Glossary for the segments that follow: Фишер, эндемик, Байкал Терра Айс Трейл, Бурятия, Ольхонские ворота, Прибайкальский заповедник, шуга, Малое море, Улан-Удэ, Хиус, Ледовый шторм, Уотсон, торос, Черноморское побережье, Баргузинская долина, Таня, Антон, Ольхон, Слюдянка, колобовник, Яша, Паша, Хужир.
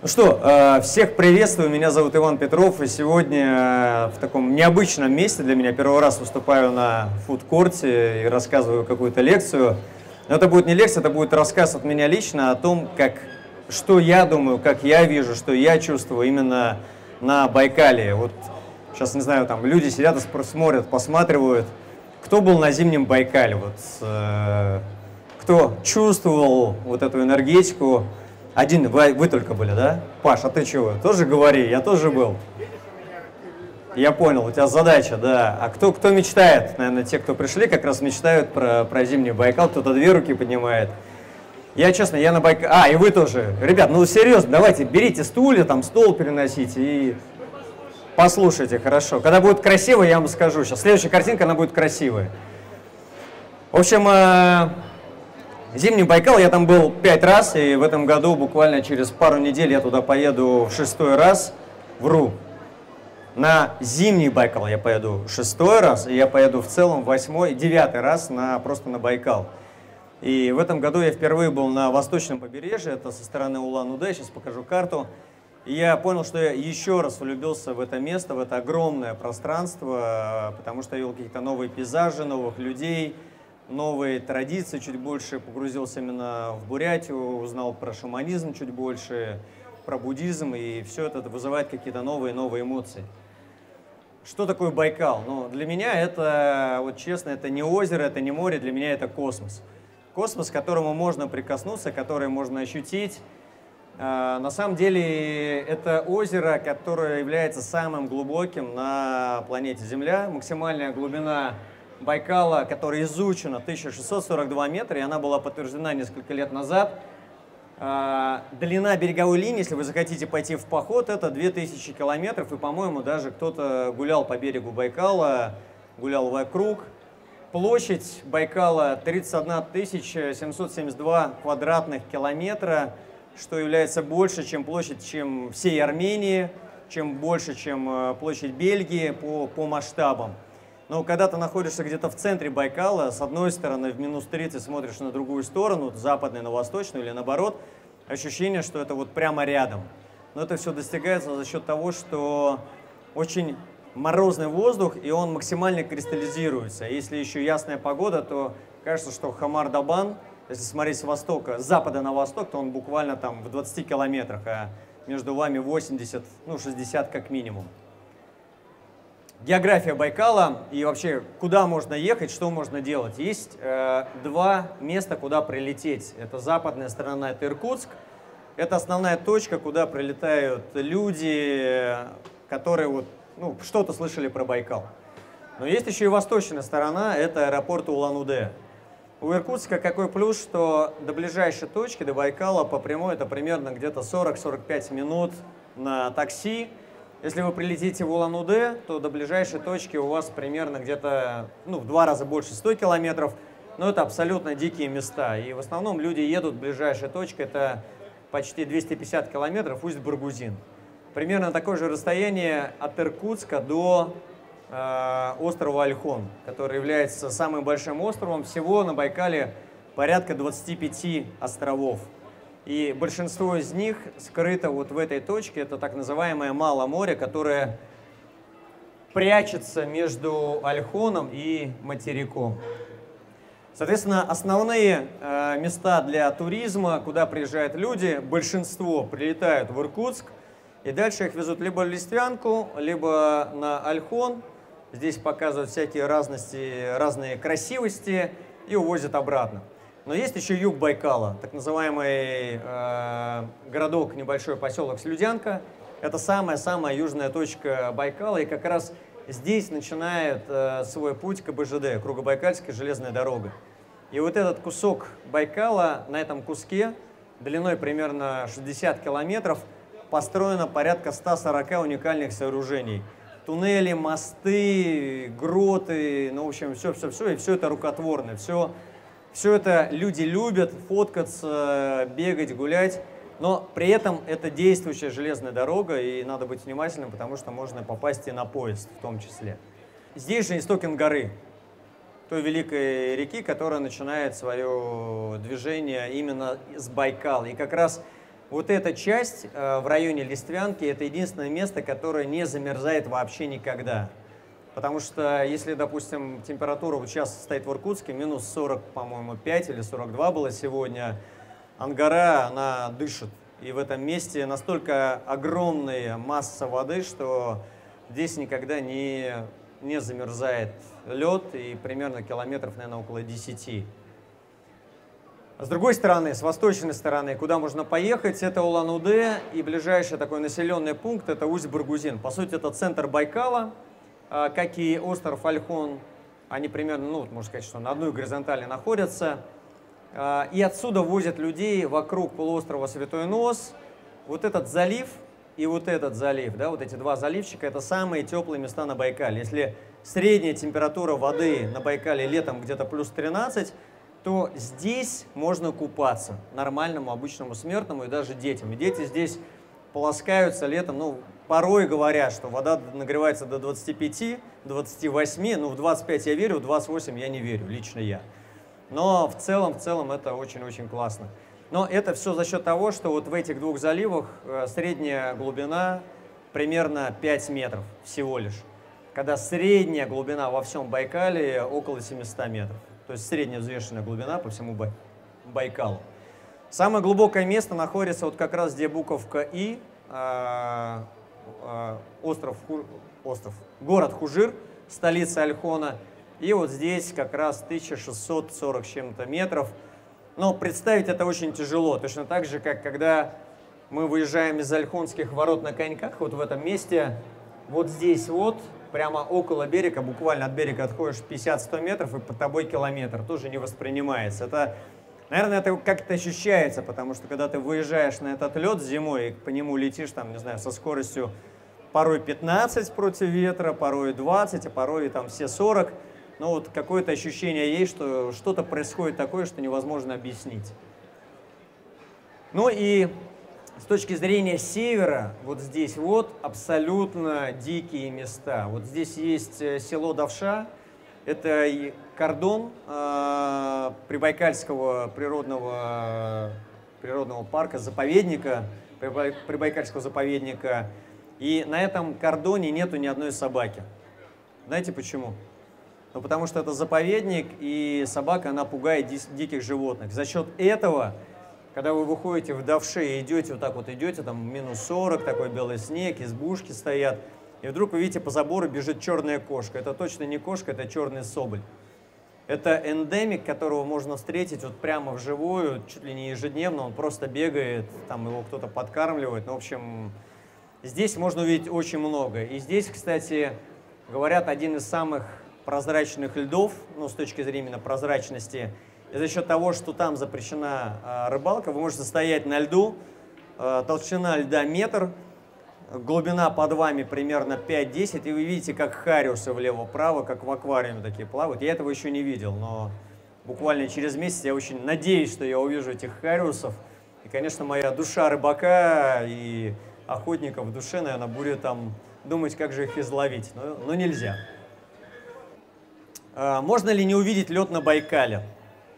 Ну что, всех приветствую, меня зовут Иван Петров, и сегодня в таком необычном месте для меня первый раз выступаю на фудкорте и рассказываю какую-то лекцию. Но это будет не лекция, это будет рассказ от меня лично о том, что я думаю, как я вижу, что я чувствую именно на Байкале. Вот сейчас, не знаю, там люди сидят и смотрят, посматривают, кто был на зимнем Байкале, вот, кто чувствовал вот эту энергетику. Один, вы только были, да? Паш, а ты чего? Тоже говори, я тоже был. Я понял, у тебя задача, да. А кто мечтает? Наверное, те, кто пришли, как раз мечтают про зимний Байкал. Кто-то две руки поднимает. Я, честно, я на Байкале... А, и вы тоже. Ребят, ну серьезно, давайте, берите стулья, там стол переносите и послушайте, хорошо. Когда будет красиво, я вам скажу. Сейчас следующая картинка, она будет красивая. В общем... Зимний Байкал, я там был 5 раз, и в этом году буквально через пару недель я туда поеду в 6-й раз. Вру. На зимний Байкал я поеду 6-й раз, и я поеду в целом 8-й, 9-й раз просто на Байкал. И в этом году я впервые был на восточном побережье, это со стороны Улан-Удэ, сейчас покажу карту. И я понял, что я еще раз влюбился в это место, в это огромное пространство, потому что я видел какие-то новые пейзажи, новых людей, новые традиции, чуть больше погрузился именно в Бурятию, узнал про шаманизм чуть больше, про буддизм, и все это вызывает какие-то новые эмоции. Что такое Байкал? Ну, для меня это, вот честно, это не озеро, это не море, для меня это космос. Космос, к которому можно прикоснуться, который можно ощутить. На самом деле это озеро, которое является самым глубоким на планете Земля. Максимальная глубина Байкала, которая изучена, 1642 метра, и она была подтверждена несколько лет назад. Длина береговой линии, если вы захотите пойти в поход, это 2000 километров, и, по-моему, даже кто-то гулял по берегу Байкала, гулял вокруг. Площадь Байкала 31 772 квадратных километра, что является больше, чем площадь всей Армении, чем площадь Бельгии по масштабам. Но когда ты находишься где-то в центре Байкала, с одной стороны в минус 30 смотришь на другую сторону, западную, на восточную или наоборот, ощущение, что это вот прямо рядом. Но это все достигается за счет того, что очень морозный воздух, и он максимально кристаллизируется. Если еще ясная погода, то кажется, что Хамар-Дабан, если смотреть с запада на восток, то он буквально там в 20 километрах, а между вами 80, ну 60 как минимум. География Байкала и вообще, куда можно ехать, что можно делать. Есть 2 места, куда прилететь. Это западная сторона, это Иркутск. Это основная точка, куда прилетают люди, которые вот, ну, что-то слышали про Байкал. Но есть еще и восточная сторона, это аэропорт Улан-Удэ. У Иркутска какой плюс, что до ближайшей точки, до Байкала, по прямой, это примерно где-то 40-45 минут на такси. Если вы прилетите в Улан-Удэ, то до ближайшей точки у вас примерно где-то, ну, в 2 раза больше 100 километров, но это абсолютно дикие места. И в основном люди едут, ближайшая точка, это почти 250 километров, Усть-Баргузин. Примерно такое же расстояние от Иркутска до острова Ольхон, который является самым большим островом. Всего на Байкале порядка 25 островов. И большинство из них скрыто вот в этой точке. Это так называемое Малое море, которое прячется между Ольхоном и материком. Соответственно, основные места для туризма, куда приезжают люди, большинство прилетают в Иркутск. И дальше их везут либо в Листвянку, либо на Ольхон. Здесь показывают всякие разные красивости и увозят обратно. Но есть еще юг Байкала, так называемый городок, небольшой поселок Слюдянка. Это самая-самая южная точка Байкала, и как раз здесь начинает свой путь КБЖД, Кругобайкальская железная дорога. И вот этот кусок Байкала, на этом куске, длиной примерно 60 километров, построено порядка 140 уникальных сооружений. Туннели, мосты, гроты, ну, в общем, все, и все это рукотворно, Все это люди любят, фоткаться, бегать, гулять, но при этом это действующая железная дорога, и надо быть внимательным, потому что можно попасть и на поезд в том числе. Здесь же исток Ангары, той великой реки, которая начинает свое движение именно с Байкала. И как раз Вот эта часть в районе Листвянки – это единственное место, которое не замерзает вообще никогда. Потому что если, допустим, температура вот сейчас стоит в Иркутске, минус 40, по-моему, 5 или 42 было сегодня, Ангара, она дышит. И в этом месте настолько огромная масса воды, что здесь никогда не замерзает лед, и примерно километров, наверное, около 10. С другой стороны, с восточной стороны, куда можно поехать, это Улан-Удэ, и ближайший такой населенный пункт – это Усть-Баргузин. По сути, это центр Байкала, как и остров Ольхон. Они примерно, ну, можно сказать, что на одной горизонтали находятся. И отсюда возят людей вокруг полуострова Святой Нос. Вот этот залив и вот этот залив, да, вот эти два заливчика – это самые теплые места на Байкале. Если средняя температура воды на Байкале летом где-то плюс 13, то здесь можно купаться нормальному, обычному смертному и даже детям. И дети здесь полоскаются летом, ну, порой говорят, что вода нагревается до 25, 28, ну, в 25 я верю, в 28 я не верю, лично я. Но в целом это очень-очень классно. Но это все за счет того, что вот в этих двух заливах средняя глубина примерно 5 метров всего лишь, когда средняя глубина во всем Байкале около 700 метров. То есть средневзвешенная глубина по всему Байкалу. Самое глубокое место находится вот как раз где буковка И, город Хужир, столица Ольхона. И вот здесь как раз 1640 с чем-то метров. Но представить это очень тяжело, точно так же, как когда мы выезжаем из Ольхонских ворот на коньках, вот в этом месте, вот здесь вот, прямо около берега, буквально от берега отходишь 50-100 метров, и под тобой километр, тоже не воспринимается. Это, наверное, это как-то ощущается, потому что когда ты выезжаешь на этот лед зимой, и по нему летишь, там, не знаю, со скоростью порой 15 против ветра, порой 20, а порой там все 40, но вот какое-то ощущение есть, что что-то происходит такое, что невозможно объяснить. Ну и... с точки зрения севера, вот здесь вот абсолютно дикие места. Вот здесь есть село Давша, это кордон Прибайкальского природного парка, заповедника, Прибайкальского заповедника. И на этом кордоне нету ни одной собаки. Знаете почему? Ну, потому что это заповедник, и собака, она пугает диких животных. За счет этого... когда вы выходите в Давше и идете, вот так вот идете, там минус 40, такой белый снег, избушки стоят, и вдруг вы видите, по забору бежит черная кошка. Это точно не кошка, это черный соболь. Это эндемик, которого можно встретить вот прямо вживую, чуть ли не ежедневно, он просто бегает, там его кто-то подкармливает. Ну, в общем, здесь можно увидеть очень много. И здесь, кстати, говорят, один из самых прозрачных льдов, ну, с точки зрения именно прозрачности. И за счет того, что там запрещена рыбалка, вы можете стоять на льду, толщина льда метр, глубина под вами примерно 5-10, и вы видите, как хариусы влево-право, как в аквариуме такие плавают. Я этого еще не видел, но буквально через месяц я очень надеюсь, что я увижу этих хариусов. И, конечно, моя душа рыбака и охотника в душе, наверное, будет там думать, как же их изловить, но нельзя. Можно ли не увидеть лед на Байкале?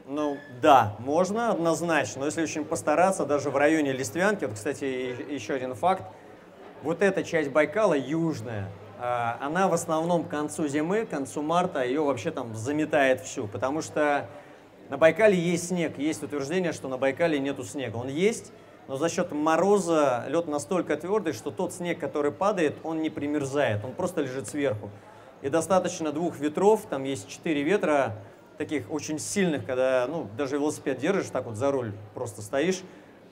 Ну, да, можно однозначно, но если очень постараться, даже в районе Листвянки, вот, кстати, еще один факт, вот эта часть Байкала, южная, она в основном к концу зимы, к концу марта, ее вообще там заметает всю, потому что на Байкале есть снег, есть утверждение, что на Байкале нету снега, он есть, но за счет мороза лед настолько твердый, что тот снег, который падает, он не примерзает, он просто лежит сверху, и достаточно двух ветров, там есть 4 ветра, таких очень сильных, когда, ну, даже велосипед держишь, так вот за руль просто стоишь,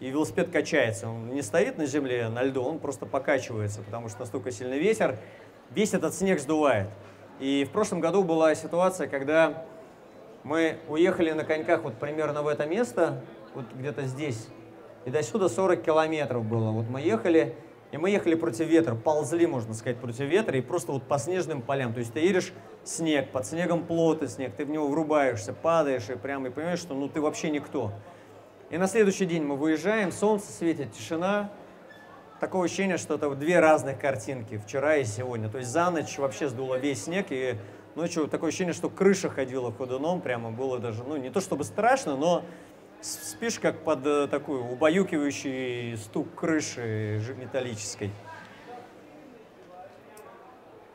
и велосипед качается. Он не стоит на земле, на льду, он просто покачивается, потому что настолько сильный ветер, весь этот снег сдувает. И в прошлом году была ситуация, когда мы уехали на коньках вот примерно в это место, вот где-то здесь, и до сюда 40 километров было. Вот мы ехали, и мы ехали против ветра, ползли, можно сказать, против ветра, и просто вот по снежным полям, то есть ты едешь, снег, под снегом плотный снег, ты в него врубаешься, падаешь и прямо и понимаешь, что ну ты вообще никто. И на следующий день мы выезжаем, солнце светит, тишина. Такое ощущение, что это две разных картинки, вчера и сегодня. То есть за ночь вообще сдуло весь снег, и ночью такое ощущение, что крыша ходила ходуном, прямо было даже, ну не то чтобы страшно, но Спишь как под такой убаюкивающий стук крыши металлической.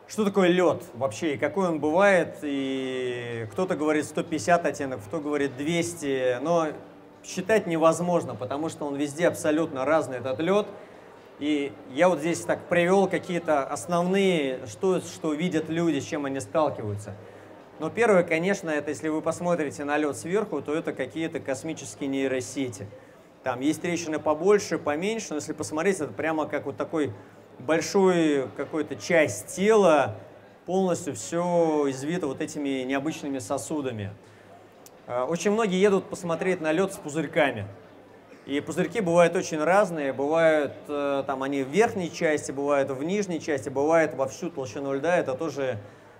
Что такое лед вообще и какой он бывает? И кто-то говорит 150 оттенков, кто говорит 200, но считать невозможно, потому что он везде абсолютно разный, этот лед. И я вот здесь так привел какие-то основные, что видят люди, с чем они сталкиваются. Но первое, конечно, это если вы посмотрите на лед сверху, то это какие-то космические нейросети. Там есть трещины побольше, поменьше, но если посмотреть, это прямо как вот такой большой какой-то часть тела, полностью все извито вот этими необычными сосудами. Очень многие едут посмотреть на лед с пузырьками. И пузырьки бывают очень разные, бывают там они в верхней части, бывают в нижней части, бывают во всю толщину льда. Это тоже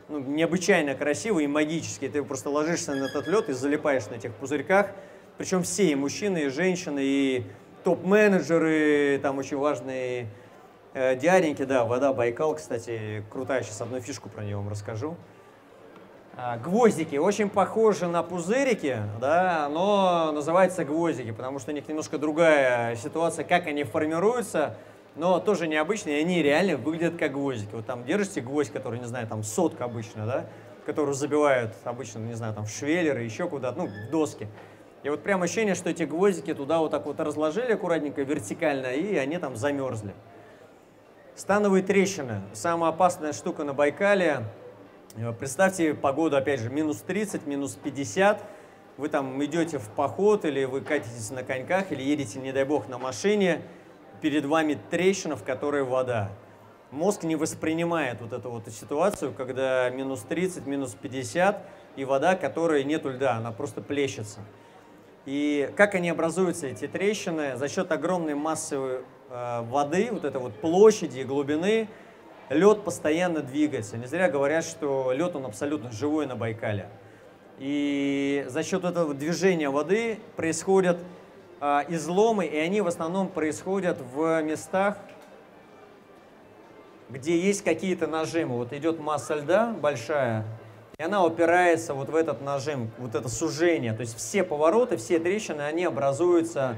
необычайно красиво и магически. Ты просто ложишься на этот лед и залипаешь на этих пузырьках. Причем все, и мужчины, и женщины, и топ-менеджеры, там очень важные дяденьки. Да, вода Байкал, кстати, крутая. Сейчас одну фишку про нее вам расскажу. Гвоздики очень похожи на пузырики, да, но называются гвоздики, потому что у них немножко другая ситуация, как они формируются, но тоже необычные, они реально выглядят как гвоздики. Вот там держите гвоздь, который, не знаю, там сотка обычно, да, которую забивают обычно, не знаю, там в швеллеры, еще куда-то, ну, в доски. И вот прям ощущение, что эти гвоздики туда вот так вот разложили аккуратненько, вертикально, и они там замерзли. Становые трещины. Самая опасная штука на Байкале. Представьте погоду, опять же, минус 30, минус 50, вы там идете в поход, или вы катитесь на коньках, или едете, не дай бог, на машине, перед вами трещина, в которой вода. Мозг не воспринимает вот эту вот ситуацию, когда минус 30, минус 50, и вода, которой нету льда, она просто плещется. И как они образуются, эти трещины? За счет огромной массы воды, вот этой вот площади и глубины, лед постоянно двигается. Не зря говорят, что лед, он абсолютно живой на Байкале. И за счет этого движения воды происходят изломы, и они в основном происходят в местах, где есть какие-то нажимы. Вот идет масса льда большая, и она упирается вот в этот нажим, вот это сужение. То есть все повороты, все трещины, они образуются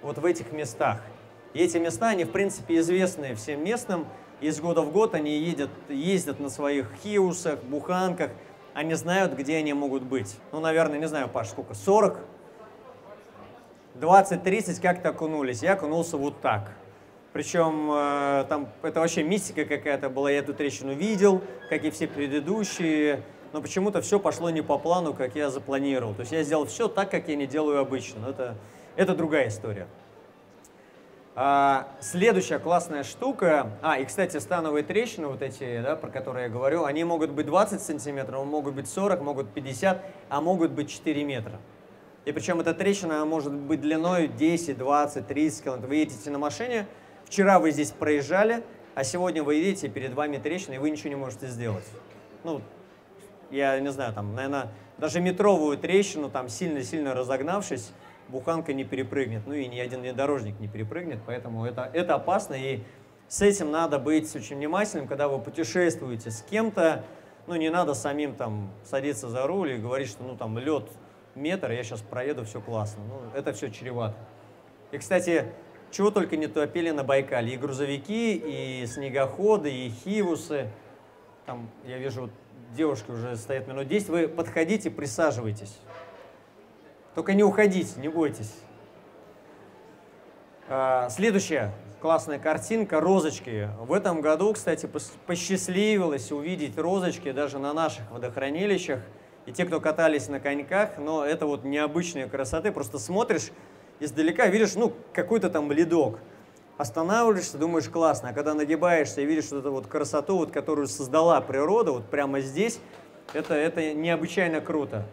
вот в этих местах. И эти места, они в принципе известны всем местным. Из года в год они ездят на своих хиусах, буханках. Они знают, где они могут быть. Ну, наверное, не знаю, Паш, сколько? 40? 20-30 как-то окунулись. Я окунулся вот так. Причем там это вообще мистика какая-то была. Я эту трещину видел, как и все предыдущие. Но почему-то все пошло не по плану, как я запланировал. То есть я сделал все так, как я не делаю обычно. Но это другая история. Следующая классная штука, и, кстати, становые трещины, вот эти, да, про которые я говорю, они могут быть 20 сантиметров, могут быть 40, могут 50, а могут быть 4 метра. И причем эта трещина может быть длиной 10, 20, 30 километров. Вы едете на машине, вчера вы здесь проезжали, а сегодня вы едете, и перед вами трещина, и вы ничего не можете сделать. Ну, я не знаю, там, наверное, даже метровую трещину, там, сильно-сильно разогнавшись, буханка не перепрыгнет, ну и ни один внедорожник не перепрыгнет, поэтому это опасно, и с этим надо быть очень внимательным, когда вы путешествуете с кем-то, ну не надо самим там садиться за руль и говорить, что ну там лед метр, я сейчас проеду, все классно, ну это все чревато. И, кстати, чего только не топили на Байкале, и грузовики, и снегоходы, и хивусы, там я вижу, вот девушки уже стоят минут 10, вы подходите, присаживайтесь. Только не уходите, не бойтесь. Следующая классная картинка – розочки. В этом году, кстати, посчастливилось увидеть розочки даже на наших водохранилищах. И те, кто катались на коньках, но это вот необычные красоты. Просто смотришь издалека, видишь, ну, какой-то там ледок. Останавливаешься, думаешь, классно. А когда нагибаешься и видишь вот эту вот красоту, вот, которую создала природа, вот прямо здесь, это необычайно круто.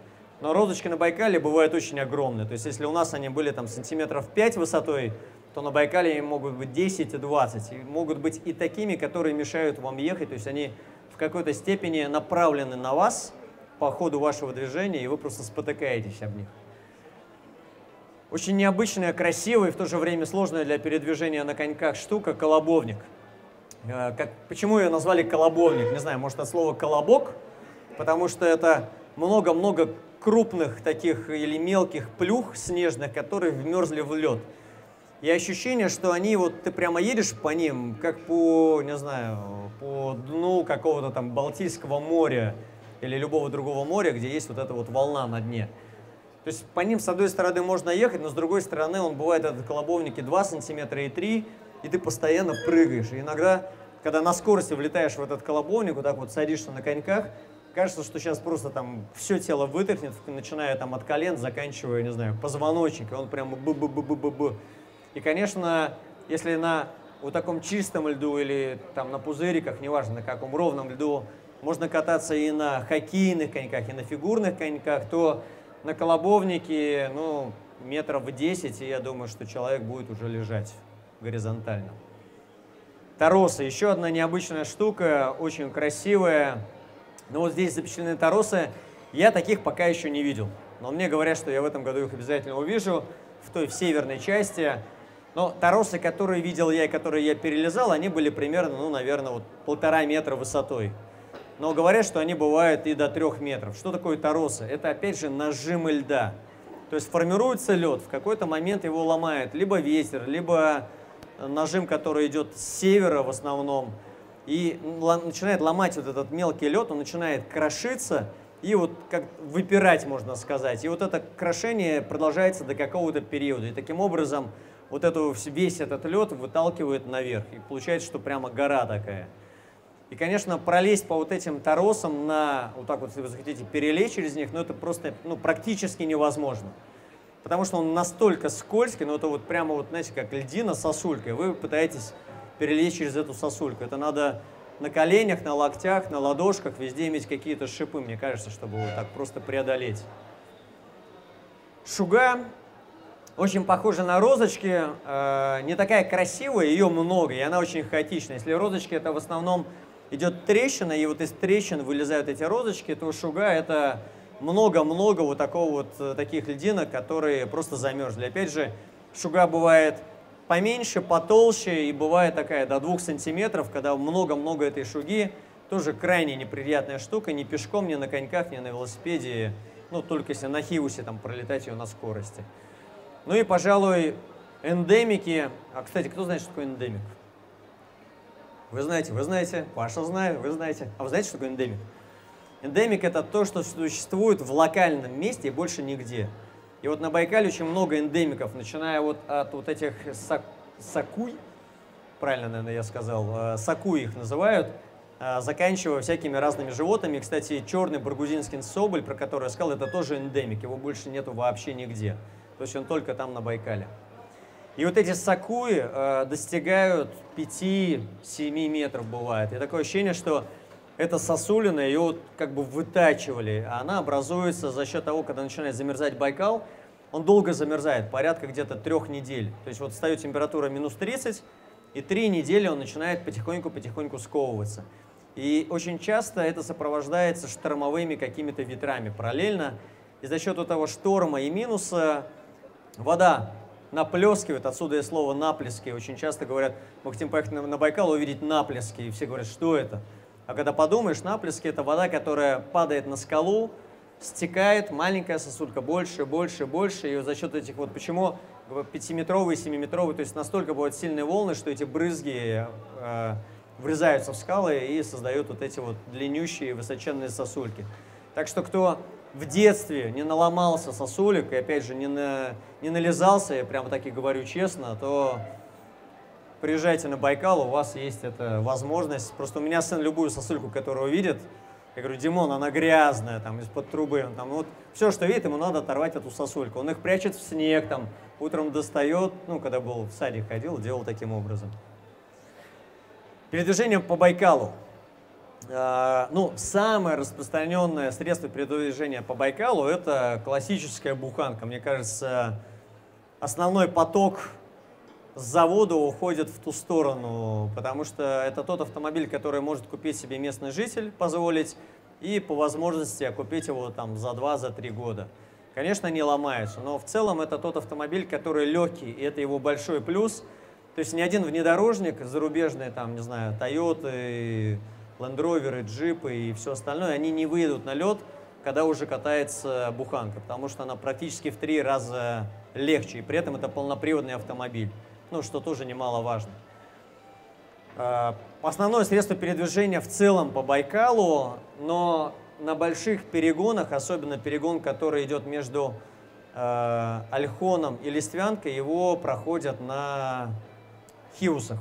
Но розочки на Байкале бывают очень огромные. То есть, если у нас они были там сантиметров 5 высотой, то на Байкале им могут быть 10 и 20. И могут быть и такими, которые мешают вам ехать. То есть, они в какой-то степени направлены на вас по ходу вашего движения, и вы просто спотыкаетесь об них. Очень необычная, красивая и в то же время сложная для передвижения на коньках штука – колобовник. Почему ее назвали колобовник? Не знаю, может, от слова «колобок», потому что это много-много крупных таких или мелких плюх снежных, которые вмерзли в лед. И ощущение, что они, вот ты прямо едешь по ним, как по, не знаю, по дну какого-то там Балтийского моря или любого другого моря, где есть вот эта вот волна на дне. То есть по ним, с одной стороны, можно ехать, но с другой стороны, он бывает, этот колобовники 2 сантиметра и 3, и ты постоянно прыгаешь. И иногда, когда на скорости влетаешь в этот колобовник, вот так вот садишься на коньках, кажется, что сейчас просто там все тело вытряхнет, начиная там от колен, заканчивая, не знаю, позвоночник, и он прямо бы-бы-бы-бы-бы-бы. И, конечно, если на вот таком чистом льду или там на пузыриках, неважно на каком, ровном льду, можно кататься и на хоккейных коньках, и на фигурных коньках, то на колобовнике, ну, метров 10, и я думаю, что человек будет уже лежать горизонтально. Торосы. Еще одна необычная штука, очень красивая. Но вот здесь запечатлены торосы. Я таких пока еще не видел. Но мне говорят, что я в этом году их обязательно увижу в той, в северной части. Но торосы, которые видел я и которые я перелезал, они были примерно, ну, наверное, вот 1,5 метра высотой. Но говорят, что они бывают и до 3 метров. Что такое торосы? Это, опять же, нажимы льда. То есть формируется лед, в какой-то момент его ломает либо ветер, либо нажим, который идет с севера в основном, и начинает ломать вот этот мелкий лед, он начинает крошиться и вот как выпирать, можно сказать. И вот это крошение продолжается до какого-то периода. И таким образом вот эту, весь этот лед выталкивает наверх. И получается, что прямо гора такая. И, конечно, пролезть по вот этим торосам на, вот так вот, если вы захотите, перелезть через них, ну, это просто, ну, практически невозможно. Потому что он настолько скользкий, ну, это вот прямо, вот, знаете, как льдина с сосулькой. Вы пытаетесь перелезть через эту сосульку. Это надо на коленях, на локтях, на ладошках, везде иметь какие-то шипы, мне кажется, чтобы вот так просто преодолеть. Шуга. Очень похожа на розочки, не такая красивая, ее много, и она очень хаотична. Если розочки, это в основном идет трещина, и вот из трещин вылезают эти розочки, то шуга — это много-много вот такого вот, таких льдинок, которые просто замерзли. Опять же, шуга бывает поменьше, потолще, и бывает такая до 2 сантиметров, когда много-много этой шуги. Тоже крайне неприятная штука, ни пешком, ни на коньках, ни на велосипеде, ну, только если на Хиусе там пролетать ее на скорости. Ну и, пожалуй, эндемики. А, кстати, кто знает, что такое эндемик? Вы знаете, Паша знает, вы знаете. А вы знаете, что такое эндемик? Эндемик — это то, что существует в локальном месте и больше нигде. И вот на Байкале очень много эндемиков, начиная вот от вот этих сакуй, правильно, наверное, я сказал, сакуй их называют, заканчивая всякими разными животными. Кстати, черный баргузинский соболь, про который я сказал, это тоже эндемик, его больше нету вообще нигде. То есть он только там, на Байкале. И вот эти сакуи достигают 5-7 метров, бывает. И такое ощущение, что эта сосулина, ее вот как бы вытачивали. А она образуется за счет того, когда начинает замерзать Байкал. Он долго замерзает, порядка где-то 3 недель. То есть вот встает температура -30, и 3 недели он начинает потихоньку-потихоньку сковываться. И очень часто это сопровождается штормовыми какими-то ветрами параллельно. И за счет этого шторма и минуса вода наплескивает, отсюда и слово «наплески». Очень часто говорят, мы хотим поехать на Байкал, увидеть наплески. И все говорят, что это? А когда подумаешь, наплески — это вода, которая падает на скалу, стекает, маленькая сосулька, больше, больше, больше. И за счет этих вот, почему 5-метровые, 7-метровые, то есть настолько бывают сильные волны, что эти брызги врезаются в скалы и создают вот эти вот длиннющие, высоченные сосульки. Так что кто в детстве не наломался сосулек и, опять же, не нализался, я прямо так и говорю честно, то приезжайте на Байкал, у вас есть эта возможность. Просто у меня сын любую сосульку, которую видит, я говорю, Димон, она грязная, там, из-под трубы. Он там, вот, все, что видит, ему надо оторвать эту сосульку. Он их прячет в снег, там, утром достает, ну, когда был в садик ходил, делал таким образом. Передвижение по Байкалу. Ну, самое распространенное средство передвижения по Байкалу — это классическая буханка. Мне кажется, основной поток с завода уходит в ту сторону, потому что это тот автомобиль, который может купить себе местный житель, позволить, и по возможности окупить его там за 2-3 года. Конечно, не ломается, но в целом это тот автомобиль, который легкий, и это его большой плюс. То есть ни один внедорожник зарубежный, там, не знаю, Toyota, Лендроверы, джипы и все остальное, они не выйдут на лед, когда уже катается буханка, потому что она практически в 3 раза легче, и при этом это полноприводный автомобиль, ну, что тоже немаловажно. Основное средство передвижения в целом по Байкалу, но на больших перегонах, особенно перегон, который идет между Ольхоном и Листвянкой, его проходят на хиусах.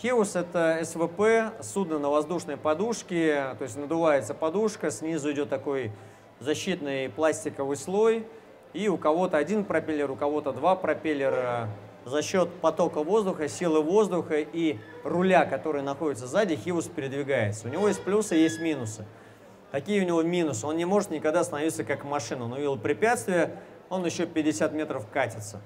Хиус — это СВП, судно на воздушной подушке, то есть надувается подушка, снизу идет такой защитный пластиковый слой, и у кого-то один пропеллер, у кого-то 2 пропеллера. За счет потока воздуха, силы воздуха и руля, который находится сзади, Хиус передвигается. У него есть плюсы, есть минусы. Какие у него минусы? Он не может никогда остановиться как машина. Он увидел препятствие, он еще 50 метров катится.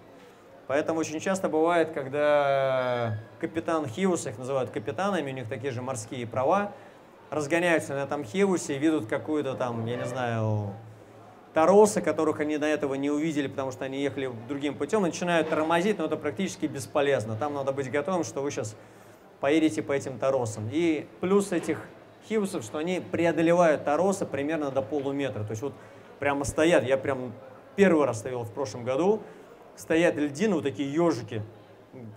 Поэтому очень часто бывает, когда капитан Хиуса, их называют капитанами, у них такие же морские права, разгоняются на этом Хиусе и ведут какую-то там, я не знаю, торосы, которых они до этого не увидели, потому что они ехали другим путем, начинают тормозить, но это практически бесполезно. Там надо быть готовым, что вы сейчас поедете по этим торосам. И плюс этих хиусов, что они преодолевают торосы примерно до полуметра. То есть вот прямо стоят, я прям первый раз стоял в прошлом году, стоят льдины, вот такие ежики,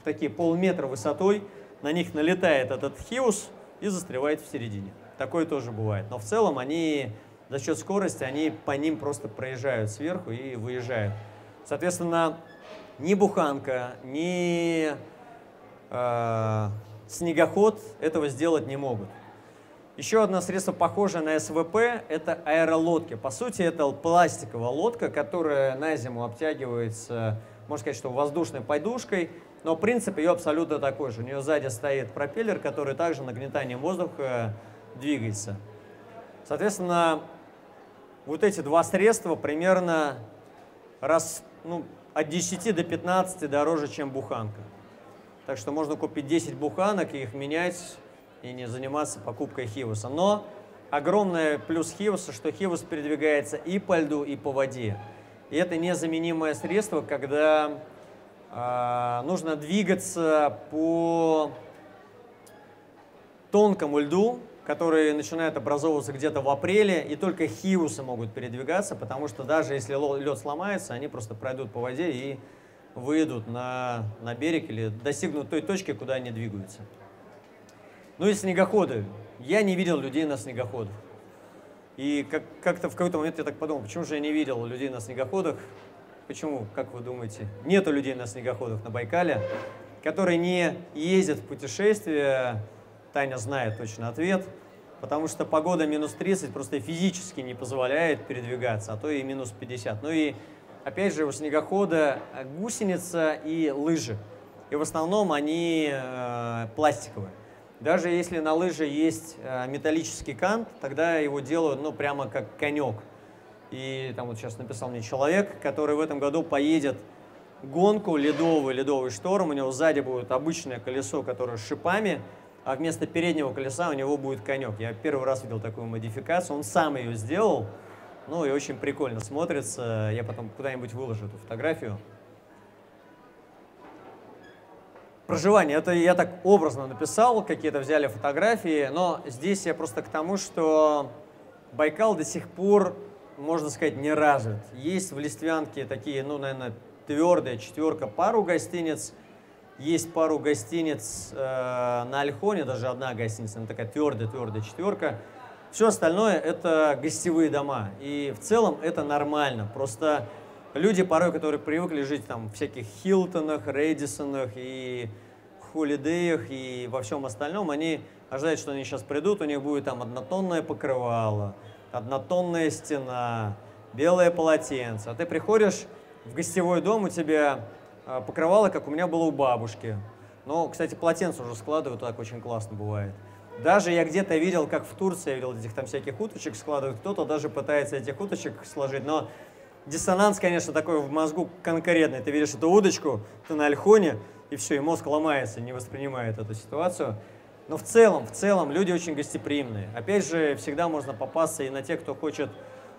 такие полметра высотой, на них налетает этот хиус и застревает в середине. Такое тоже бывает. Но в целом они... За счет скорости они по ним просто проезжают сверху и выезжают. Соответственно, ни буханка, ни снегоход этого сделать не могут. Еще одно средство, похожее на СВП, это аэролодки. По сути, это пластиковая лодка, которая на зиму обтягивается, можно сказать, что воздушной подушкой, но принцип ее абсолютно такой же. У нее сзади стоит пропеллер, который также нагнетанием воздуха двигается. Соответственно, вот эти 2 средства примерно раз, ну, от 10 до 15 дороже, чем буханка. Так что можно купить 10 буханок и их менять, и не заниматься покупкой хиуса. Но огромный плюс хиуса, что хиус передвигается и по льду, и по воде. И это незаменимое средство, когда нужно двигаться по тонкому льду, которые начинают образовываться где-то в апреле, и только хиусы могут передвигаться, потому что даже если лед сломается, они просто пройдут по воде и выйдут на берег или достигнут той точки, куда они двигаются. Ну и снегоходы. Я не видел людей на снегоходах. И как-то в какой-то момент я так подумал, почему же я не видел людей на снегоходах? Почему, как вы думаете, нету людей на снегоходах на Байкале, которые не ездят в путешествия? Таня знает точно ответ, потому что погода минус 30 просто физически не позволяет передвигаться, а то и минус 50. Ну и опять же у снегохода гусеница и лыжи, и в основном они пластиковые. Даже если на лыже есть металлический кант, тогда его делают ну прямо как конек. И там вот сейчас написал мне человек, который в этом году поедет гонку ледовый шторм, у него сзади будет обычное колесо, которое с шипами, а вместо переднего колеса у него будет конек. Я первый раз видел такую модификацию, он сам ее сделал, ну и очень прикольно смотрится. Я потом куда-нибудь выложу эту фотографию. Проживание, это я так образно написал, какие-то взяли фотографии, но здесь я просто к тому, что Байкал до сих пор, можно сказать, не развит. Есть в Листвянке такие, ну, наверное, твердая четверка, пару гостиниц. Есть пару гостиниц на Ольхоне, даже одна гостиница, она такая твердая четверка. Все остальное это гостевые дома. И в целом это нормально. Просто люди порой, которые привыкли жить там в всяких Хилтонах, Рэдисонах и Холидеях и во всем остальном, они ожидают, что они сейчас придут, у них будет там однотонное покрывало, однотонная стена, белое полотенце. А ты приходишь в гостевой дом, у тебя... покрывало, как у меня было у бабушки. Но, кстати, полотенце уже складывают, так очень классно бывает. Даже я где-то видел, как в Турции, я видел этих там всяких уточек складывают, кто-то даже пытается этих уточек сложить. Но диссонанс, конечно, такой в мозгу конкретный. Ты видишь эту удочку, ты на Ольхоне, и все, и мозг ломается, не воспринимает эту ситуацию. Но в целом люди очень гостеприимные. Опять же, всегда можно попасться и на тех, кто хочет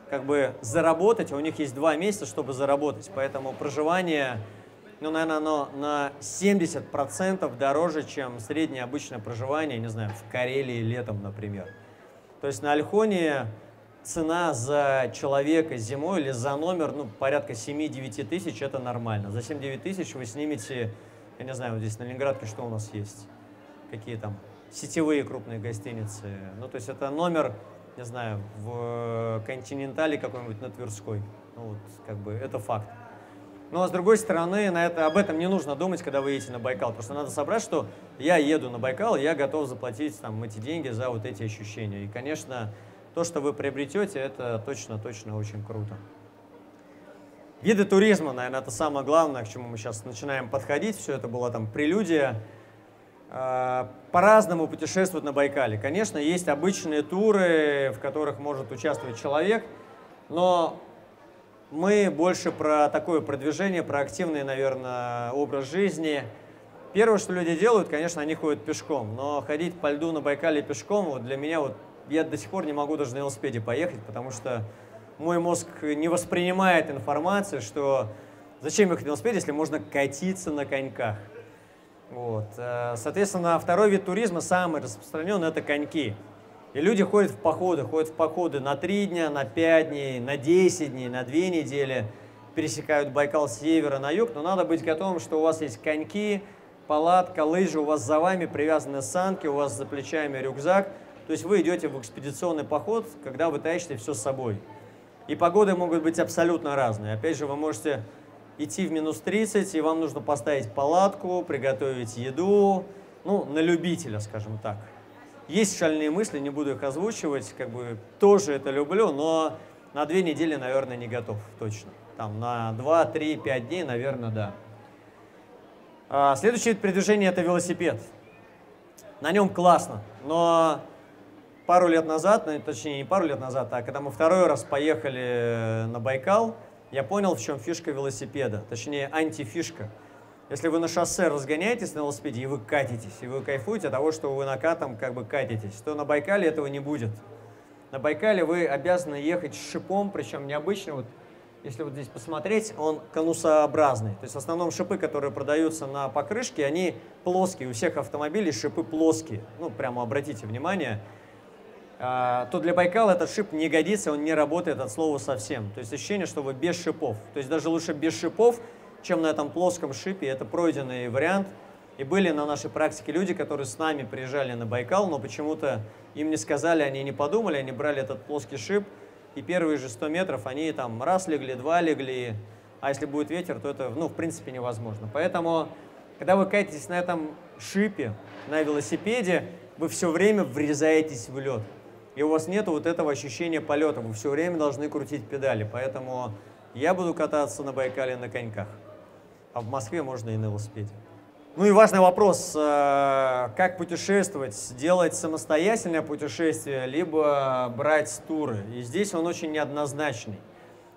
как бы заработать. У них есть 2 месяца, чтобы заработать, поэтому проживание... Ну, наверное, оно на 70% дороже, чем среднее обычное проживание, не знаю, в Карелии летом, например. То есть на Ольхоне цена за человека зимой или за номер, ну, порядка 7-9 тысяч, это нормально. За 7-9 тысяч вы снимете, я не знаю, вот здесь на Ленинградке что у нас есть, какие там сетевые крупные гостиницы. Ну, то есть это номер, не знаю, в Континентале какой-нибудь на Тверской. Ну, вот, как бы, это факт. Ну, а с другой стороны, об этом не нужно думать, когда вы едете на Байкал. Просто надо собрать, что я еду на Байкал, я готов заплатить там эти деньги за вот эти ощущения. И, конечно, то, что вы приобретете, это точно-точно очень круто. Виды туризма, наверное, это самое главное, к чему мы сейчас начинаем подходить. Все это была там прелюдия. По-разному путешествуют на Байкале. Конечно, есть обычные туры, в которых может участвовать человек, но мы больше про такое продвижение, про активный, наверное, образ жизни. Первое, что люди делают, конечно, они ходят пешком, но ходить по льду на Байкале пешком, вот для меня вот, я до сих пор не могу даже на велосипеде поехать, потому что мой мозг не воспринимает информацию, что зачем ехать на велосипеде, если можно катиться на коньках. Вот. Соответственно, второй вид туризма, самый распространенный, это коньки. И люди ходят в походы на 3 дня, на 5 дней, на 10 дней, на 2 недели, пересекают Байкал с севера на юг, но надо быть готовым, что у вас есть коньки, палатка, лыжи, у вас за вами привязаны санки, у вас за плечами рюкзак. То есть вы идете в экспедиционный поход, когда вы тащите все с собой. И погоды могут быть абсолютно разные. Опять же, вы можете идти в минус 30, и вам нужно поставить палатку, приготовить еду, ну, на любителя, скажем так. Есть шальные мысли, не буду их озвучивать, как бы тоже это люблю, но на 2 недели, наверное, не готов точно. Там на 2-3-5 дней, наверное, да. Следующее передвижение – это велосипед. На нем классно, но пару лет назад, ну, точнее, не пару лет назад, а когда мы второй раз поехали на Байкал, я понял, в чем фишка велосипеда, точнее, антифишка. Если вы на шоссе разгоняетесь на велосипеде, и вы катитесь, и вы кайфуете от того, что вы накатом как бы катитесь, то на Байкале этого не будет. На Байкале вы обязаны ехать с шипом, причем необычно. Вот, если вот здесь посмотреть, он конусообразный. То есть в основном шипы, которые продаются на покрышке, они плоские. У всех автомобилей шипы плоские. Ну, прямо обратите внимание. То для Байкала этот шип не годится, он не работает от слова совсем. То есть ощущение, что вы без шипов. То есть даже лучше без шипов, чем на этом плоском шипе. Это пройденный вариант. И были на нашей практике люди, которые с нами приезжали на Байкал, но почему-то им не сказали, они не подумали, они брали этот плоский шип, и первые же 100 метров они там раз легли, два легли, а если будет ветер, то это, ну, в принципе, невозможно. Поэтому, когда вы катитесь на этом шипе, на велосипеде, вы все время врезаетесь в лед. И у вас нет вот этого ощущения полета, вы все время должны крутить педали. Поэтому я буду кататься на Байкале на коньках, а в Москве можно и на велосипеде. Ну и важный вопрос, как путешествовать, делать самостоятельное путешествие, либо брать туры. И здесь он очень неоднозначный.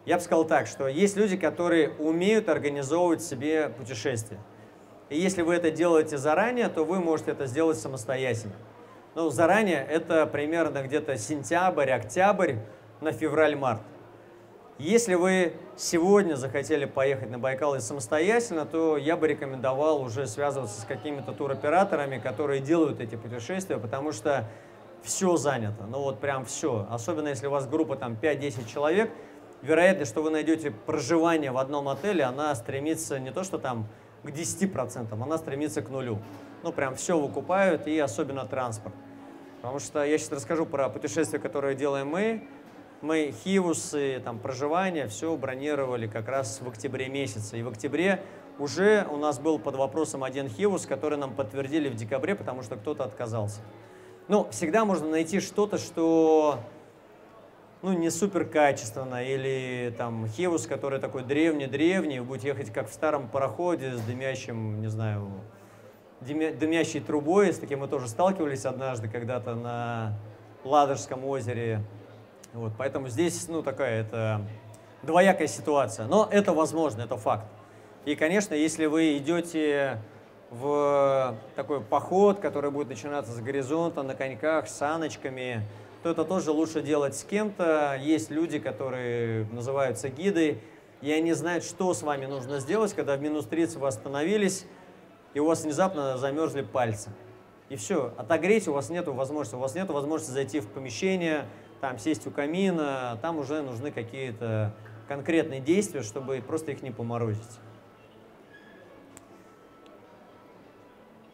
Я бы сказал так, что есть люди, которые умеют организовывать себе путешествия. И если вы это делаете заранее, то вы можете это сделать самостоятельно. Ну, заранее это примерно где-то сентябрь, октябрь, на февраль-март. Если вы сегодня захотели поехать на Байкал и самостоятельно, то я бы рекомендовал уже связываться с какими-то туроператорами, которые делают эти путешествия, потому что все занято, ну вот прям все. Особенно если у вас группа там 5-10 человек, вероятность, что вы найдете проживание в одном отеле, она стремится не то что там к 10%, она стремится к нулю. Ну, прям все выкупают, и особенно транспорт. Потому что я сейчас расскажу про путешествия, которые делаем мы. Мы хивусы, там, проживание, все бронировали как раз в октябре месяце. И в октябре уже у нас был под вопросом один хивус, который нам подтвердили в декабре, потому что кто-то отказался. Ну, всегда можно найти что-то, что, ну, не супер качественно, или там хивус, который такой древний-древний, будет ехать как в старом пароходе с дымящим, не знаю, дымящей трубой, с таким мы тоже сталкивались однажды когда-то на Ладожском озере. Вот, поэтому здесь, ну, такая это двоякая ситуация. Но это возможно, это факт. И, конечно, если вы идете в такой поход, который будет начинаться с горизонта, на коньках, с саночками, то это тоже лучше делать с кем-то. Есть люди, которые называются гиды, и они знают, что с вами нужно сделать, когда в минус 30 вы остановились, и у вас внезапно замерзли пальцы. И все, отогреть у вас нет возможности. У вас нет возможности зайти в помещение, там сесть у камина, там уже нужны какие-то конкретные действия, чтобы просто их не поморозить.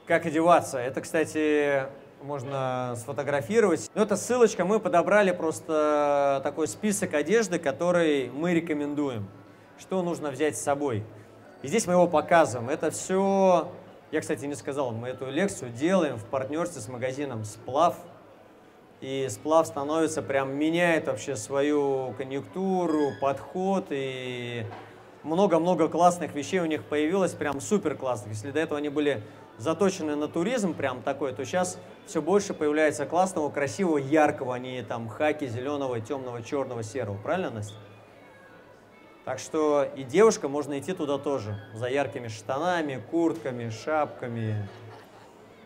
Как одеваться? Это, кстати, можно сфотографировать. Но это ссылочка, мы подобрали просто такой список одежды, который мы рекомендуем, что нужно взять с собой. И здесь мы его показываем. Это все, я, кстати, не сказал, мы эту лекцию делаем в партнерстве с магазином «Сплав». И «Сплав» становится, прям меняет вообще свою конъюнктуру, подход, и много-много классных вещей у них появилось, прям супер классных. Если до этого они были заточены на туризм прям такой, то сейчас все больше появляется классного, красивого, яркого, а не там хаки зеленого, темного, черного, серого. Правильно, Настя? Так что и девушка, можно идти туда тоже, за яркими штанами, куртками, шапками.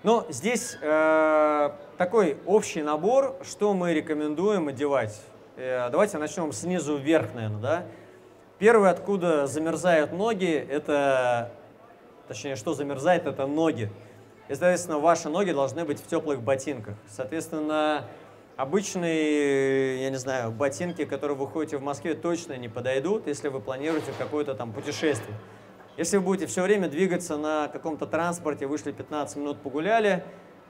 Но здесь такой общий набор, что мы рекомендуем одевать. Давайте начнем снизу вверх, наверное, да? Первое, откуда замерзают ноги, это... Точнее, что замерзает, это ноги. И, соответственно, ваши ноги должны быть в теплых ботинках. Соответственно, обычные, я не знаю, ботинки, которые вы ходите в Москве, точно не подойдут, если вы планируете какое-то там путешествие. Если вы будете все время двигаться на каком-то транспорте, вышли 15 минут, погуляли,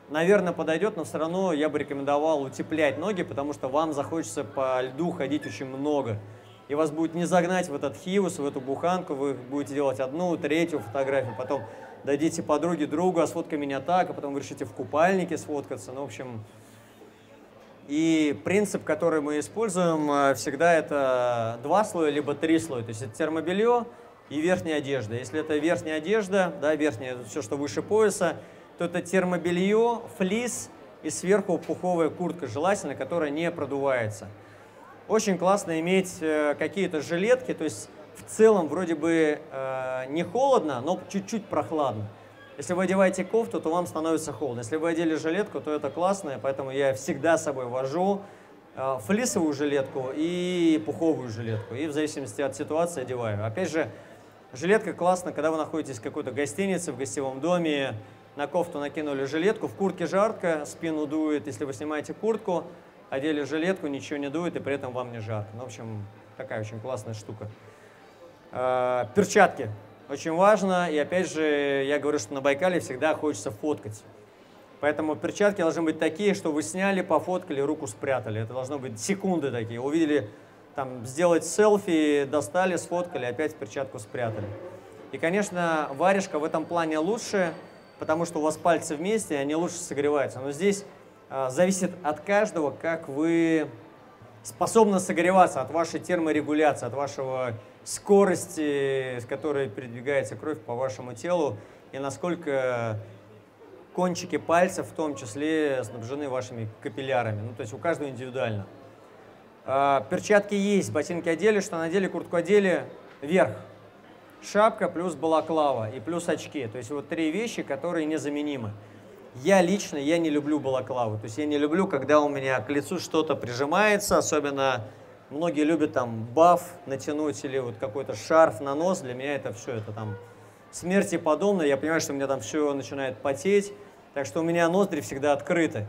наверное, подойдет, но все равно я бы рекомендовал утеплять ноги, потому что вам захочется по льду ходить очень много. И вас будет не загнать в этот хиус, в эту буханку, вы будете делать одну, третью фотографию, потом дадите подруге, другу, а сфоткай меня так, а потом вы решите в купальнике сфоткаться, ну, в общем. И принцип, который мы используем, всегда это 2 слоя, либо 3 слоя, то есть это термобелье, и верхняя одежда. Если это верхняя одежда, да, верхняя, все, что выше пояса, то это термобелье, флис и сверху пуховая куртка, желательно, которая не продувается. Очень классно иметь какие-то жилетки, то есть в целом вроде бы не холодно, но чуть-чуть прохладно. Если вы одеваете кофту, то вам становится холодно. Если вы одели жилетку, то это классно, поэтому я всегда с собой вожу флисовую жилетку и пуховую жилетку. И в зависимости от ситуации одеваю. Опять же, жилетка классно, когда вы находитесь в какой-то гостинице, в гостевом доме, на кофту накинули жилетку, в куртке жарко, спину дует. Если вы снимаете куртку, одели жилетку, ничего не дует, и при этом вам не жарко. Ну, в общем, такая очень классная штука. Перчатки. Очень важно. И опять же, я говорю, что на Байкале всегда хочется фоткать. Поэтому перчатки должны быть такие, что вы сняли, пофоткали, руку спрятали. Это должно быть секунды такие. Увидели, там, сделать селфи, достали, сфоткали, опять перчатку спрятали. И, конечно, варежка в этом плане лучше, потому что у вас пальцы вместе, и они лучше согреваются. Но здесь зависит от каждого, как вы способны согреваться, от вашей терморегуляции, от вашего скорости, с которой передвигается кровь по вашему телу, и насколько кончики пальцев в том числе снабжены вашими капиллярами. Ну, то есть у каждого индивидуально. Перчатки есть, ботинки одели, штаны одели, куртку одели, верх. Шапка плюс балаклава и плюс очки. То есть вот 3 вещи, которые незаменимы. Я лично, я не люблю балаклаву. То есть я не люблю, когда у меня к лицу что-то прижимается, особенно... Многие любят там баф натянуть или вот какой-то шарф на нос. Для меня это все, это там смерти подобное. Я понимаю, что у меня там все начинает потеть. Так что у меня ноздри всегда открыты.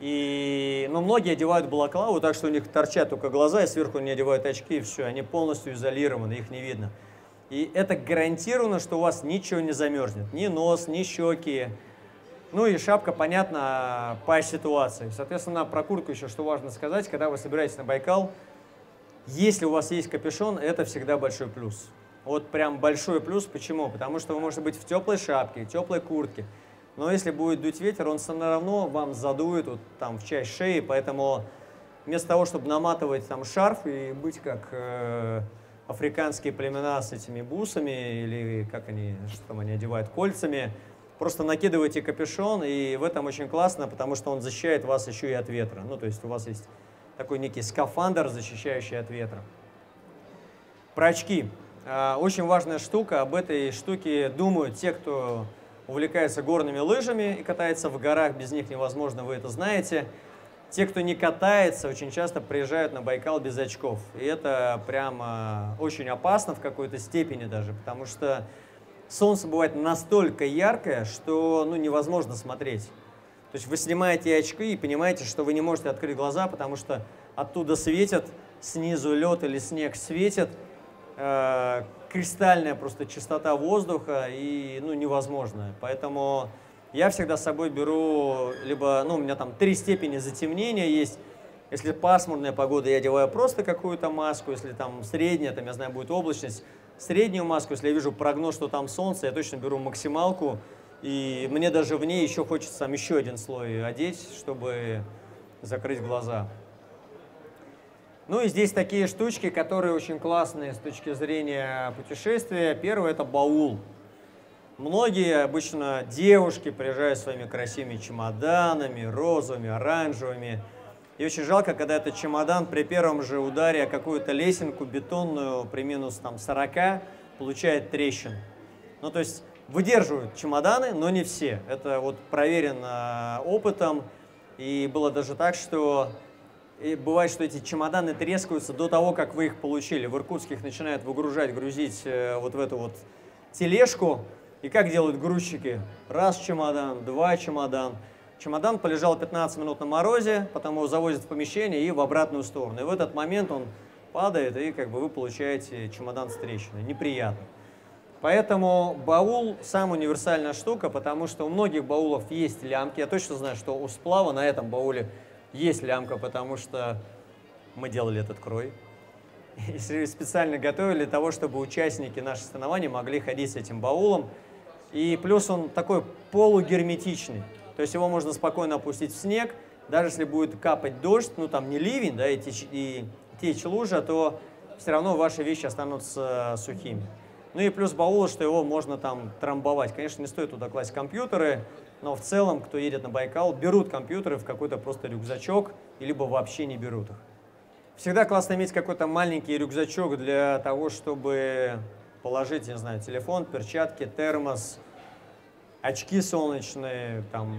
И... Но многие одевают балаклаву, так что у них торчат только глаза, и сверху они одевают очки, и все. Они полностью изолированы, их не видно. И это гарантированно, что у вас ничего не замерзнет. Ни нос, ни щеки. Ну и шапка, понятно, по ситуации. Соответственно, про куртку еще что важно сказать. Когда вы собираетесь на Байкал, если у вас есть капюшон, это всегда большой плюс. Вот прям большой плюс. Почему? Потому что вы можете быть в теплой шапке, в теплой куртке. Но если будет дуть ветер, он все равно вам задует вот там в часть шеи. Поэтому вместо того, чтобы наматывать там шарф и быть как африканские племена с этими бусами, или как они, что там они одевают, кольцами, просто накидывайте капюшон. И в этом очень классно, потому что он защищает вас еще и от ветра. Ну, то есть у вас есть... такой некий скафандр, защищающий от ветра. Про очки. Очень важная штука. Об этой штуке думают те, кто увлекается горными лыжами и катается в горах. Без них невозможно, вы это знаете. Те, кто не катается, очень часто приезжают на Байкал без очков. И это прямо очень опасно в какой-то степени даже, потому что солнце бывает настолько яркое, что ну, невозможно смотреть. То есть вы снимаете очки и понимаете, что вы не можете открыть глаза, потому что оттуда светит, снизу лед или снег светит, кристальная просто чистота воздуха и, ну, невозможно. Поэтому я всегда с собой беру, либо, ну, у меня там 3 степени затемнения есть. Если пасмурная погода, я одеваю просто какую-то маску, если там средняя, там, я знаю, будет облачность, среднюю маску, если я вижу прогноз, что там солнце, я точно беру максималку, и мне даже в ней еще хочется там еще 1 слой одеть, чтобы закрыть глаза. Ну и здесь такие штучки, которые очень классные с точки зрения путешествия. Первое — это баул. Многие, обычно девушки, приезжают своими красивыми чемоданами, розовыми, оранжевыми. И очень жалко, когда этот чемодан при первом же ударе какую-то лесенку бетонную при минус там 40 получает трещин. Ну, то есть выдерживают чемоданы, но не все. Это вот проверено опытом. И было даже так, что бывает, что эти чемоданы трескаются до того, как вы их получили. В Иркутске их начинают выгружать, грузить вот в эту вот тележку. И как делают грузчики? 1 чемодан, 2 чемодана. Чемодан полежал 15 минут на морозе, потом его завозят в помещение и в обратную сторону. И в этот момент он падает, и как бы вы получаете чемодан с трещиной. Неприятно. Поэтому баул — самая универсальная штука, потому что у многих баулов есть лямки. Я точно знаю, что у сплава на этом бауле есть лямка, потому что мы делали этот крой. И специально готовили для того, чтобы участники наших соревнований могли ходить с этим баулом. И плюс он такой полугерметичный. То есть его можно спокойно опустить в снег, даже если будет капать дождь, ну там не ливень, да, и течь лужа, то все равно ваши вещи останутся сухими. Ну и плюс баула, что его можно там трамбовать. Конечно, не стоит туда класть компьютеры, но в целом, кто едет на Байкал, берут компьютеры в какой-то просто рюкзачок, либо вообще не берут их. Всегда классно иметь какой-то маленький рюкзачок для того, чтобы положить, не знаю, телефон, перчатки, термос, очки солнечные, там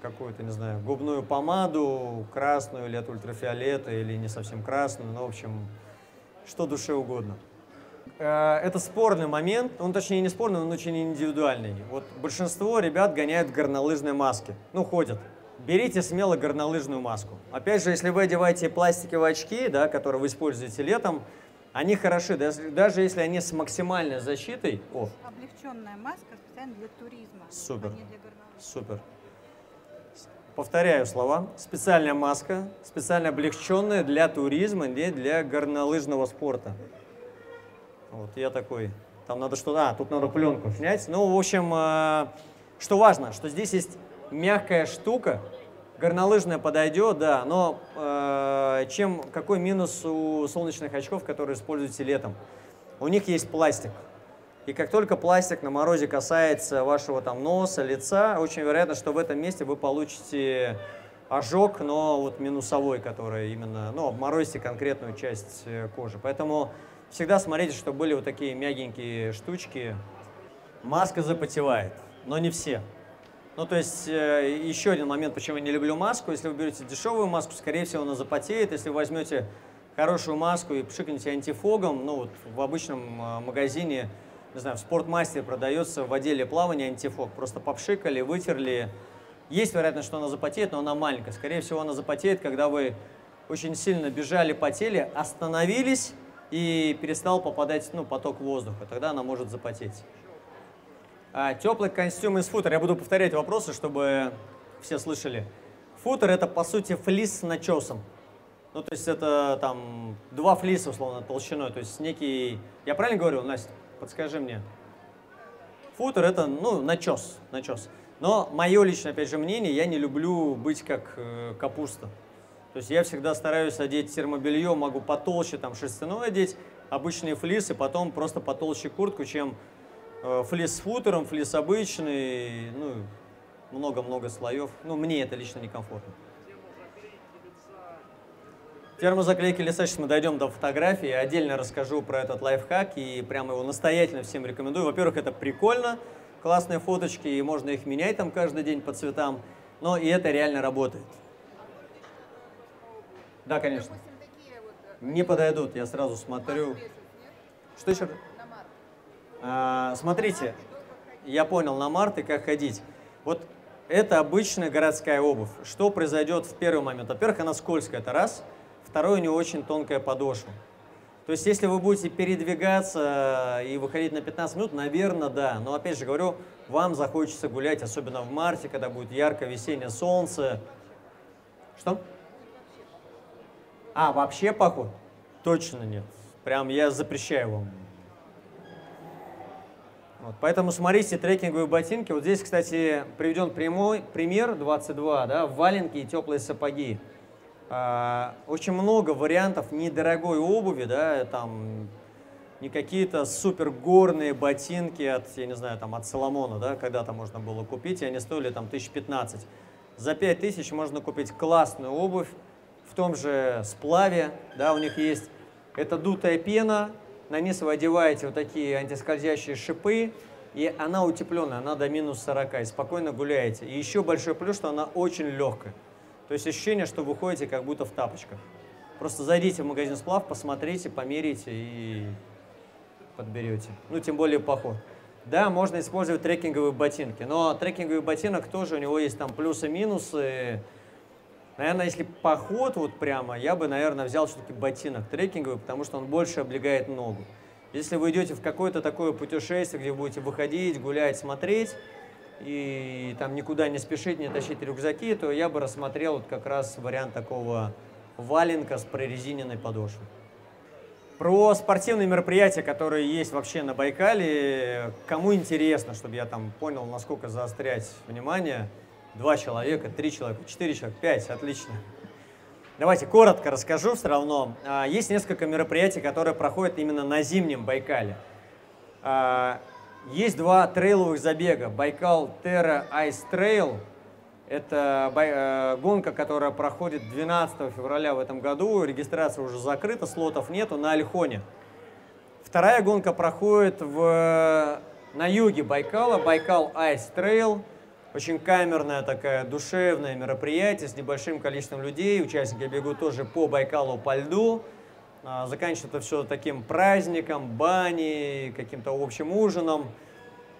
какую-то, не знаю, губную помаду, красную или от ультрафиолета, или не совсем красную, но, в общем, что душе угодно. Это спорный момент, он, точнее, не спорный, он очень индивидуальный. Вот большинство ребят гоняют в горнолыжные маски, ну, ходят. Берите смело горнолыжную маску. Опять же, если вы одеваете пластиковые очки, да, которые вы используете летом, они хороши, даже если они с максимальной защитой. О. Облегченная маска специально для туризма. Супер. А не для горнолыжников. Супер. Повторяю слова. Специальная маска, специально облегченная для туризма, не для горнолыжного спорта. Вот я такой. Там надо что? А, тут надо пленку снять. Ну, в общем, что важно, что здесь есть мягкая штука. Горнолыжная подойдет, да, но какой минус у солнечных очков, которые используете летом? У них есть пластик. И как только пластик на морозе касается вашего там носа, лица, очень вероятно, что в этом месте вы получите ожог, но вот минусовой, который именно, ну, обморозите конкретную часть кожи. Поэтому всегда смотрите, чтобы были вот такие мягенькие штучки. Маска запотевает, но не все. Ну, то есть, еще один момент, почему я не люблю маску. Если вы берете дешевую маску, скорее всего, она запотеет. Если вы возьмете хорошую маску и пшикнете антифогом, ну, вот в обычном магазине, не знаю, в спортмастере продается в отделе плавания антифог. Просто попшикали, вытерли. Есть вероятность, что она запотеет, но она маленькая. Скорее всего, она запотеет, когда вы очень сильно бежали, потели, остановились и перестал попадать, ну, поток воздуха. Тогда она может запотеть. Теплый костюм из футера. Я буду повторять вопросы, чтобы все слышали. Футер — это, по сути, флис с начесом. Ну, то есть это там 2 флиса, условно, толщиной. То есть некий... Я правильно говорю, Настя? Подскажи мне. Футер — это, ну, начес. Но мое личное, опять же, мнение, я не люблю быть как капуста. То есть я всегда стараюсь одеть термобелье, могу потолще, там, шерстяное одеть, обычные флисы, потом просто потолще куртку, чем... Флис с футером, флис обычный, ну, много-много слоев. Ну, мне это лично некомфортно. Термозаклейки лица. Сейчас мы дойдем до фотографии. Я отдельно расскажу про этот лайфхак и прямо его настоятельно всем рекомендую. Во-первых, это прикольно, классные фоточки, и можно их менять там каждый день по цветам. Но и это реально работает. Да, конечно. Не подойдут, я сразу смотрю. Что еще? Смотрите, я понял, на март и как ходить. Вот это обычная городская обувь. Что произойдет в первый момент? Во-первых, она скользкая, это раз. Второе, у него очень тонкая подошва. То есть, если вы будете передвигаться и выходить на 15 минут, наверное, да. Но, опять же говорю, вам захочется гулять, особенно в марте, когда будет яркое весеннее солнце. Что? А, вообще поход? Точно нет. Прям я запрещаю вам. Вот, поэтому смотрите трекинговые ботинки. Вот здесь, кстати, приведен прямой пример 22, да, валенки и теплые сапоги. Очень много вариантов недорогой обуви, да, там не какие-то супер горные ботинки от, я не знаю, там от Соломона, да, когда-то можно было купить, и они стоили там 1015. За 5000 можно купить классную обувь в том же Сплаве, да, у них есть эта дутая пена. На низ вы одеваете вот такие антискользящие шипы, и она утепленная, она до минус 40, и спокойно гуляете. И еще большой плюс, что она очень легкая. То есть ощущение, что вы ходите как будто в тапочках. Просто зайдите в магазин Сплав, посмотрите, померите и подберете. Ну, тем более поход. Да, можно использовать трекинговые ботинки, но трекинговый ботинок тоже, у него есть там плюсы-минусы. Наверное, если поход вот прямо, я бы, наверное, взял все-таки ботинок трекинговый, потому что он больше облегает ногу. Если вы идете в какое-то такое путешествие, где будете выходить, гулять, смотреть, и там никуда не спешить, не тащить рюкзаки, то я бы рассмотрел вот как раз вариант такого валенка с прорезиненной подошвой. Про спортивные мероприятия, которые есть вообще на Байкале, кому интересно, чтобы я там понял, насколько заострять внимание. 2 человека, 3 человека, 4 человека, 5. Отлично. Давайте коротко расскажу все равно. Есть несколько мероприятий, которые проходят именно на зимнем Байкале. Есть 2 трейловых забега. Байкал Терра Айс Трейл. Это гонка, которая проходит 12 февраля в этом году. Регистрация уже закрыта, слотов нету, на Ольхоне. Вторая гонка проходит на юге Байкала. Байкал Айс Трейл. Очень камерное такое душевное мероприятие с небольшим количеством людей. Участники бегут тоже по Байкалу по льду. Заканчивается все таким праздником, баней, каким-то общим ужином.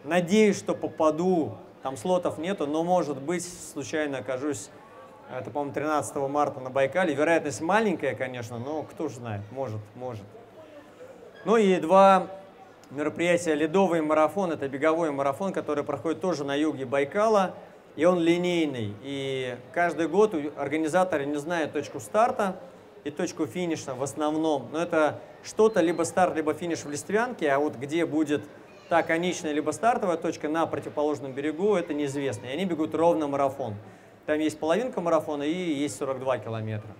Надеюсь, что попаду. Там слотов нету, но, может быть, случайно окажусь, это, по-моему, 13 марта на Байкале. Вероятность маленькая, конечно, но кто же знает, может. Ну и 2... мероприятие «Ледовый марафон». Это беговой марафон, который проходит тоже на юге Байкала, и он линейный. И каждый год организаторы не знают точку старта и точку финиша в основном. Но это что-то либо старт, либо финиш в Листвянке, а вот где будет та конечная либо стартовая точка на противоположном берегу, это неизвестно. И они бегут ровно марафон. Там есть половинка марафона и есть 42 километра.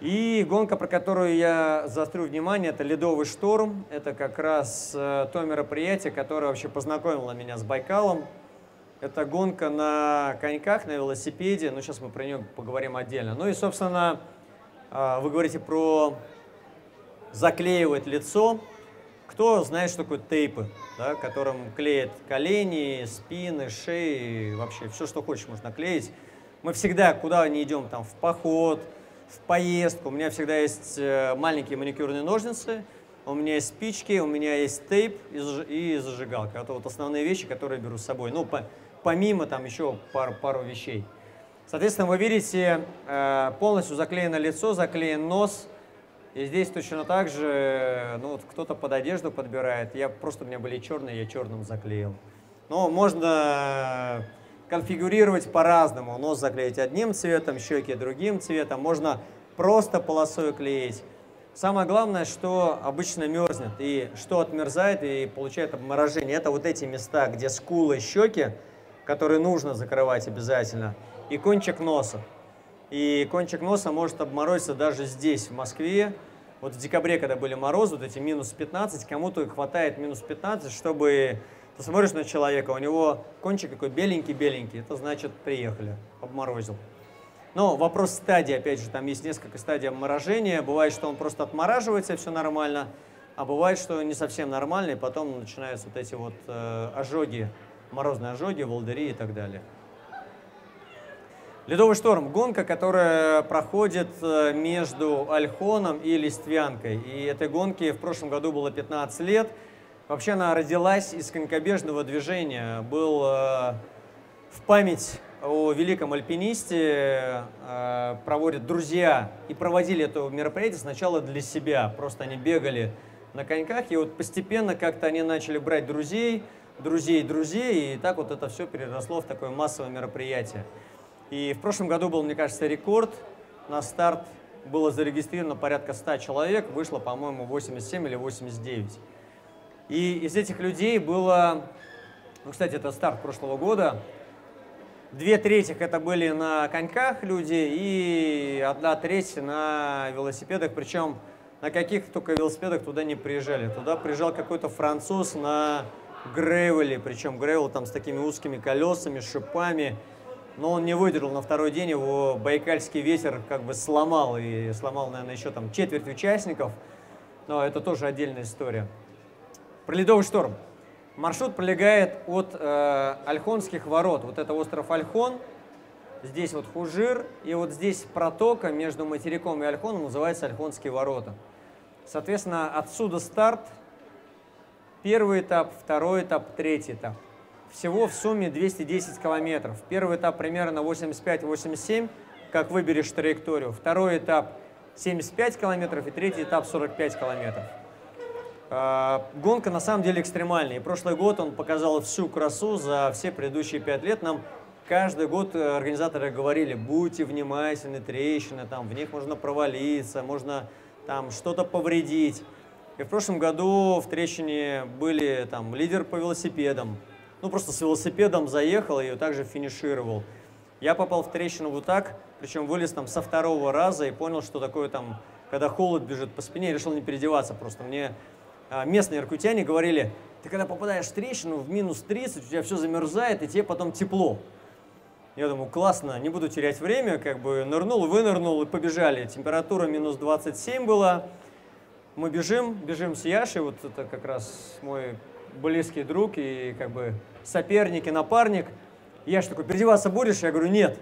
И гонка, про которую я заострю внимание, это «Ледовый шторм». Это как раз то мероприятие, которое вообще познакомило меня с Байкалом. Это гонка на коньках, на велосипеде. Ну, сейчас мы про нее поговорим отдельно. Ну и, собственно, вы говорите про заклеивать лицо. Кто знает, что такое тейпы, да, которым клеят колени, спины, шеи, вообще все, что хочешь, можно клеить. Мы всегда, куда ни идем, там, в поход, в поездку. У меня всегда есть маленькие маникюрные ножницы, у меня есть спички, у меня есть тейп и зажигалка. Это вот основные вещи, которые я беру с собой. Ну, помимо там еще пару вещей. Соответственно, вы видите, полностью заклеено лицо, заклеен нос. И здесь точно так же, ну, вот кто-то под одежду подбирает. Я просто, у меня были черные, я черным заклеил. Но можно конфигурировать по-разному. Нос заклеить одним цветом, щеки другим цветом. Можно просто полосой клеить. Самое главное, что обычно мерзнет, и что отмерзает и получает обморожение. Это вот эти места, где скулы, щеки, которые нужно закрывать обязательно, и кончик носа. И кончик носа может обморозиться даже здесь, в Москве. Вот в декабре, когда были морозы, вот эти минус 15, кому-то хватает минус 15, чтобы... Ты смотришь на человека, у него кончик такой беленький-беленький, это значит приехали, обморозил. Но вопрос стадии, опять же, там есть несколько стадий обморожения. Бывает, что он просто отмораживается, все нормально, а бывает, что не совсем нормально, и потом начинаются вот эти вот ожоги, морозные ожоги, волдыри и так далее. «Ледовый шторм» — гонка, которая проходит между Ольхоном и Листвянкой. И этой гонке в прошлом году было 15 лет. Вообще она родилась из конькобежного движения. Был в память о великом альпинисте проводят друзья и проводили это мероприятие сначала для себя. Просто они бегали на коньках, и вот постепенно как-то они начали брать друзей, и так вот это все переросло в такое массовое мероприятие. И в прошлом году был, мне кажется, рекорд. На старт было зарегистрировано порядка 100 человек, вышло, по-моему, 87 или 89. И из этих людей было, ну, кстати, это старт прошлого года, 2/3 это были на коньках люди и 1/3 на велосипедах, причем на каких только велосипедах туда не приезжали. Туда приезжал какой-то француз на грейвеле, причем грейвел там с такими узкими колесами, шипами. Но он не выдержал, на второй день его байкальский ветер как бы сломал, и сломал, наверное, еще там четверть участников, но это тоже отдельная история. Про Ледовый шторм. Маршрут пролегает от Ольхонских ворот, вот это остров Ольхон, здесь вот Хужир, и вот здесь протока между материком и Ольхоном называется Ольхонские ворота. Соответственно, отсюда старт, первый этап, второй этап, третий этап. Всего в сумме 210 километров. Первый этап примерно 85-87, как выберешь траекторию. Второй этап 75 километров и третий этап 45 километров. Гонка на самом деле экстремальная. И прошлый год он показал всю красу за все предыдущие 5 лет. Нам каждый год организаторы говорили, будьте внимательны, трещины, там, в них можно провалиться, можно там что-то повредить. И в прошлом году в трещине были там лидер по велосипедам. Ну, просто с велосипедом заехал и ее также финишировал. Я попал в трещину вот так, причем вылез там со второго раза и понял, что такое там, когда холод бежит по спине, я решил не переодеваться просто. Мне местные иркутяне говорили, ты когда попадаешь в трещину в минус 30, у тебя все замерзает и тебе потом тепло. Я думаю, классно, не буду терять время, как бы нырнул, вынырнул и побежали. Температура минус 27 была. Мы бежим с Яшей, вот это как раз мой близкий друг и как бы соперник и напарник. Яша такой, переодеваться будешь? Я говорю, нет.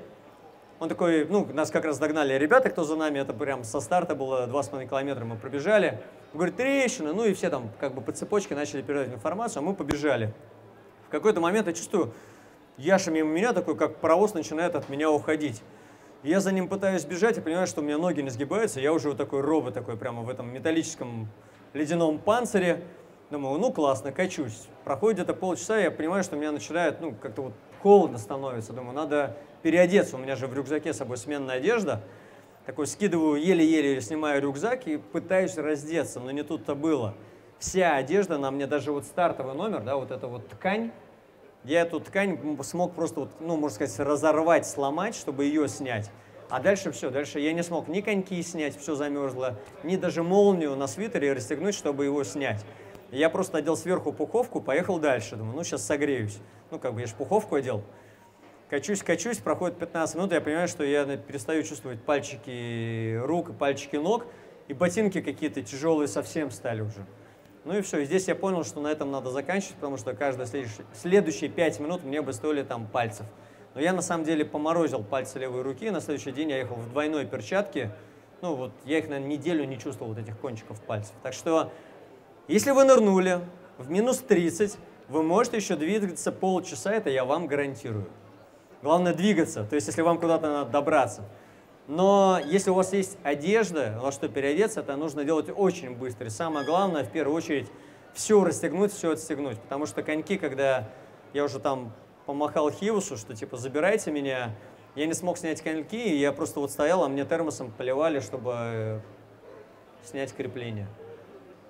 Он такой, ну, нас как раз догнали ребята, кто за нами, это прям со старта было 2,5 километра, мы пробежали. Он говорит, трещина, ну и все там как бы по цепочке начали передавать информацию, а мы побежали. В какой-то момент я чувствую, Яша мимо меня такой, как паровоз начинает от меня уходить. Я за ним пытаюсь бежать и понимаю, что у меня ноги не сгибаются, я уже вот такой робот, такой прямо в этом металлическом ледяном панцире. Думаю, ну классно, качусь. Проходит где-то полчаса, я понимаю, что у меня начинает, ну, как-то вот холодно становится. Думаю, надо переодеться. У меня же в рюкзаке с собой сменная одежда. Такой скидываю, еле-еле снимаю рюкзак и пытаюсь раздеться, но не тут-то было. Вся одежда на мне, даже вот стартовый номер, да, вот эта вот ткань. Я эту ткань смог просто, вот, ну, можно сказать, разорвать, сломать, чтобы ее снять. А дальше все, дальше я не смог ни коньки снять, все замерзло, ни даже молнию на свитере расстегнуть, чтобы его снять. Я просто одел сверху пуховку, поехал дальше. Думаю, ну сейчас согреюсь. Ну как бы я же пуховку одел. Качусь, проходит 15 минут, я понимаю, что я перестаю чувствовать пальчики рук и пальчики ног. И ботинки какие-то тяжелые совсем стали уже. Ну и все, и здесь я понял, что на этом надо заканчивать, потому что каждые следующие 5 минут мне бы стоили там пальцев. Но я на самом деле поморозил пальцы левой руки, и на следующий день я ехал в двойной перчатке. Ну вот я их, наверное, неделю не чувствовал, вот этих кончиков пальцев. Так что... Если вы нырнули в минус 30, вы можете еще двигаться полчаса, это я вам гарантирую. Главное двигаться, то есть если вам куда-то надо добраться. Но если у вас есть одежда, во что переодеться, это нужно делать очень быстро. И самое главное, в первую очередь, все расстегнуть, все отстегнуть. Потому что коньки, когда я уже там помахал Хиусу, что типа забирайте меня, я не смог снять коньки, и я просто вот стоял, а мне термосом поливали, чтобы снять крепление.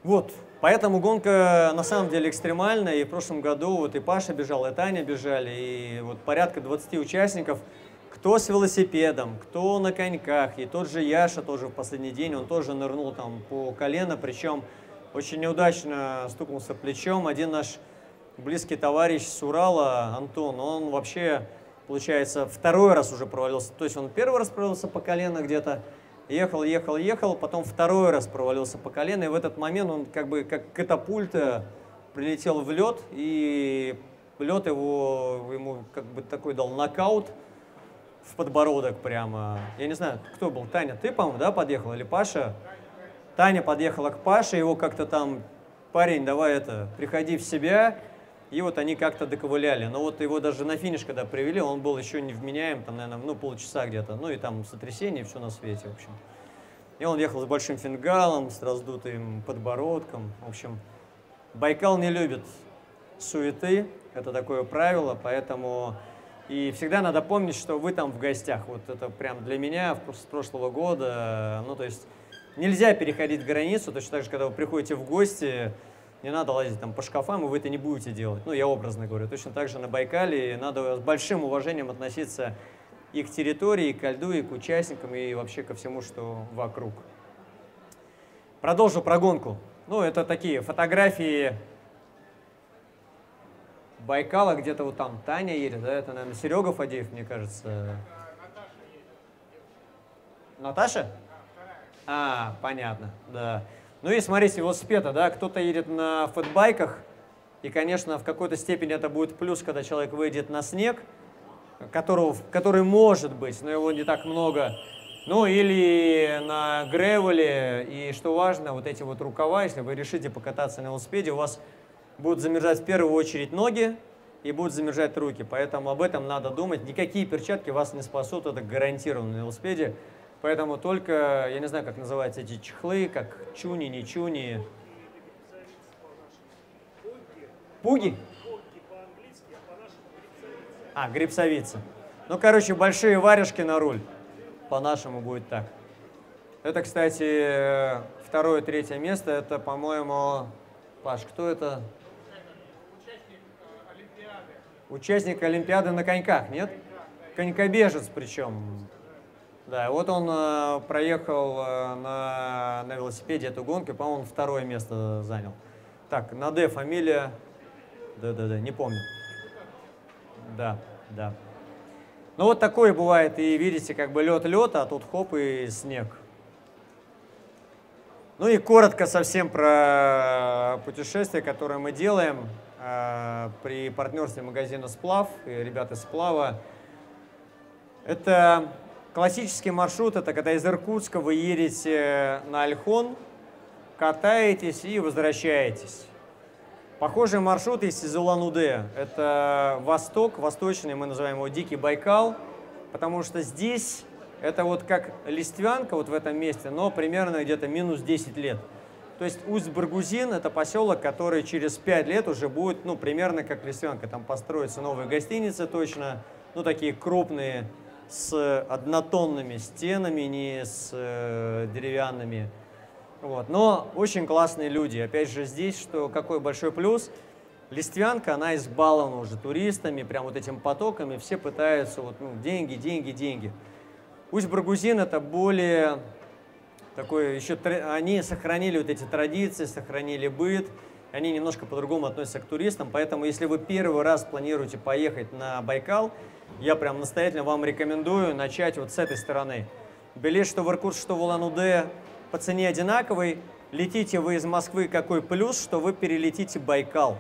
Вот. Поэтому гонка на самом деле экстремальная, и в прошлом году вот и Паша бежал, и Таня бежали, и вот порядка 20 участников, кто с велосипедом, кто на коньках, и тот же Яша тоже в последний день, он тоже нырнул там по колено, причем очень неудачно стукнулся плечом. Один наш близкий товарищ с Урала, Антон, он вообще, получается, второй раз уже провалился, то есть он первый раз провалился по колено где-то, ехал, потом второй раз провалился по колено, и в этот момент он как бы как катапульта прилетел в лед, и лед ему как бы такой дал нокаут в подбородок прямо. Я не знаю, кто был, Таня, ты, по-моему, да, подъехала, или Паша? Таня подъехала к Паше, его как-то там, парень, давай это, приходи в себя, и вот они как-то доковыляли. Но вот его даже на финиш, когда привели, он был еще не вменяем, там, наверное, ну, полчаса где-то. Ну и там сотрясение, все на свете, в общем. И он ехал с большим фингалом, с раздутым подбородком. В общем, Байкал не любит суеты, это такое правило, поэтому... И всегда надо помнить, что вы там в гостях. Вот это прям для меня с прошлого года. Ну, то есть нельзя переходить границу. Точно так же, когда вы приходите в гости, не надо лазить там по шкафам, и вы это не будете делать. Ну, я образно говорю. Точно так же на Байкале надо с большим уважением относиться и к территории, и к льду, и к участникам, и вообще ко всему, что вокруг. Продолжу прогонку. Ну, это такие фотографии... Байкала, где-то вот там Таня едет, да? Это, наверное, Серега Фадеев, мне кажется. Наташа? А, понятно, да. Ну и смотрите, велосипеда, да, кто-то едет на фэтбайках, и, конечно, в какой-то степени это будет плюс, когда человек выйдет на снег, который может быть, но его не так много. Ну или на гревеле, и, что важно, вот эти вот рукава, если вы решите покататься на велосипеде, у вас... будут замерзать в первую очередь ноги и будут замерзать руки. Поэтому об этом надо думать. Никакие перчатки вас не спасут, это гарантированно на велосипеде. Поэтому только, я не знаю, как называются эти чехлы, как чуни, не чуни. Пуги? А, грипсовицы. Ну, короче, большие варежки на руль. По-нашему будет так. Это, кстати, второе, третье место. Это, по-моему, Паш, кто это? Участник Олимпиады на коньках, нет? Конькобежец причем. Да, вот он проехал на велосипеде эту гонку, по-моему, второе место занял. Так, на Д фамилия... Да-да-да, не помню. Да, да. Ну вот такое бывает, и видите, как бы лед-лед, а тут хоп и снег. Ну и коротко совсем про путешествие, которое мы делаем. При партнерстве магазина «Сплав» и ребята из «Сплава». Это классический маршрут, это когда из Иркутска вы едете на Ольхон, катаетесь и возвращаетесь. Похожий маршрут есть из Улан-Удэ. Это восток, восточный, мы называем его «Дикий Байкал», потому что здесь это вот как Листвянка вот в этом месте, но примерно где-то минус 10 лет. То есть Усть-Баргузин — это поселок, который через 5 лет уже будет, ну, примерно как Листвянка. Там построятся новые гостиницы точно, ну, такие крупные, с однотонными стенами, не с деревянными. Вот. Но очень классные люди. Опять же, здесь что, какой большой плюс. Листвянка, она избалована уже туристами, прям вот этим потоками. Все пытаются, вот, ну, деньги, деньги, деньги. Усть-Баргузин — это более... Такое еще, они сохранили вот эти традиции, сохранили быт, они немножко по-другому относятся к туристам, поэтому если вы первый раз планируете поехать на Байкал, я прям настоятельно вам рекомендую начать вот с этой стороны. Билет что в Иркутск, что в Улан-Удэ по цене одинаковый, летите вы из Москвы, какой плюс, что вы перелетите Байкал.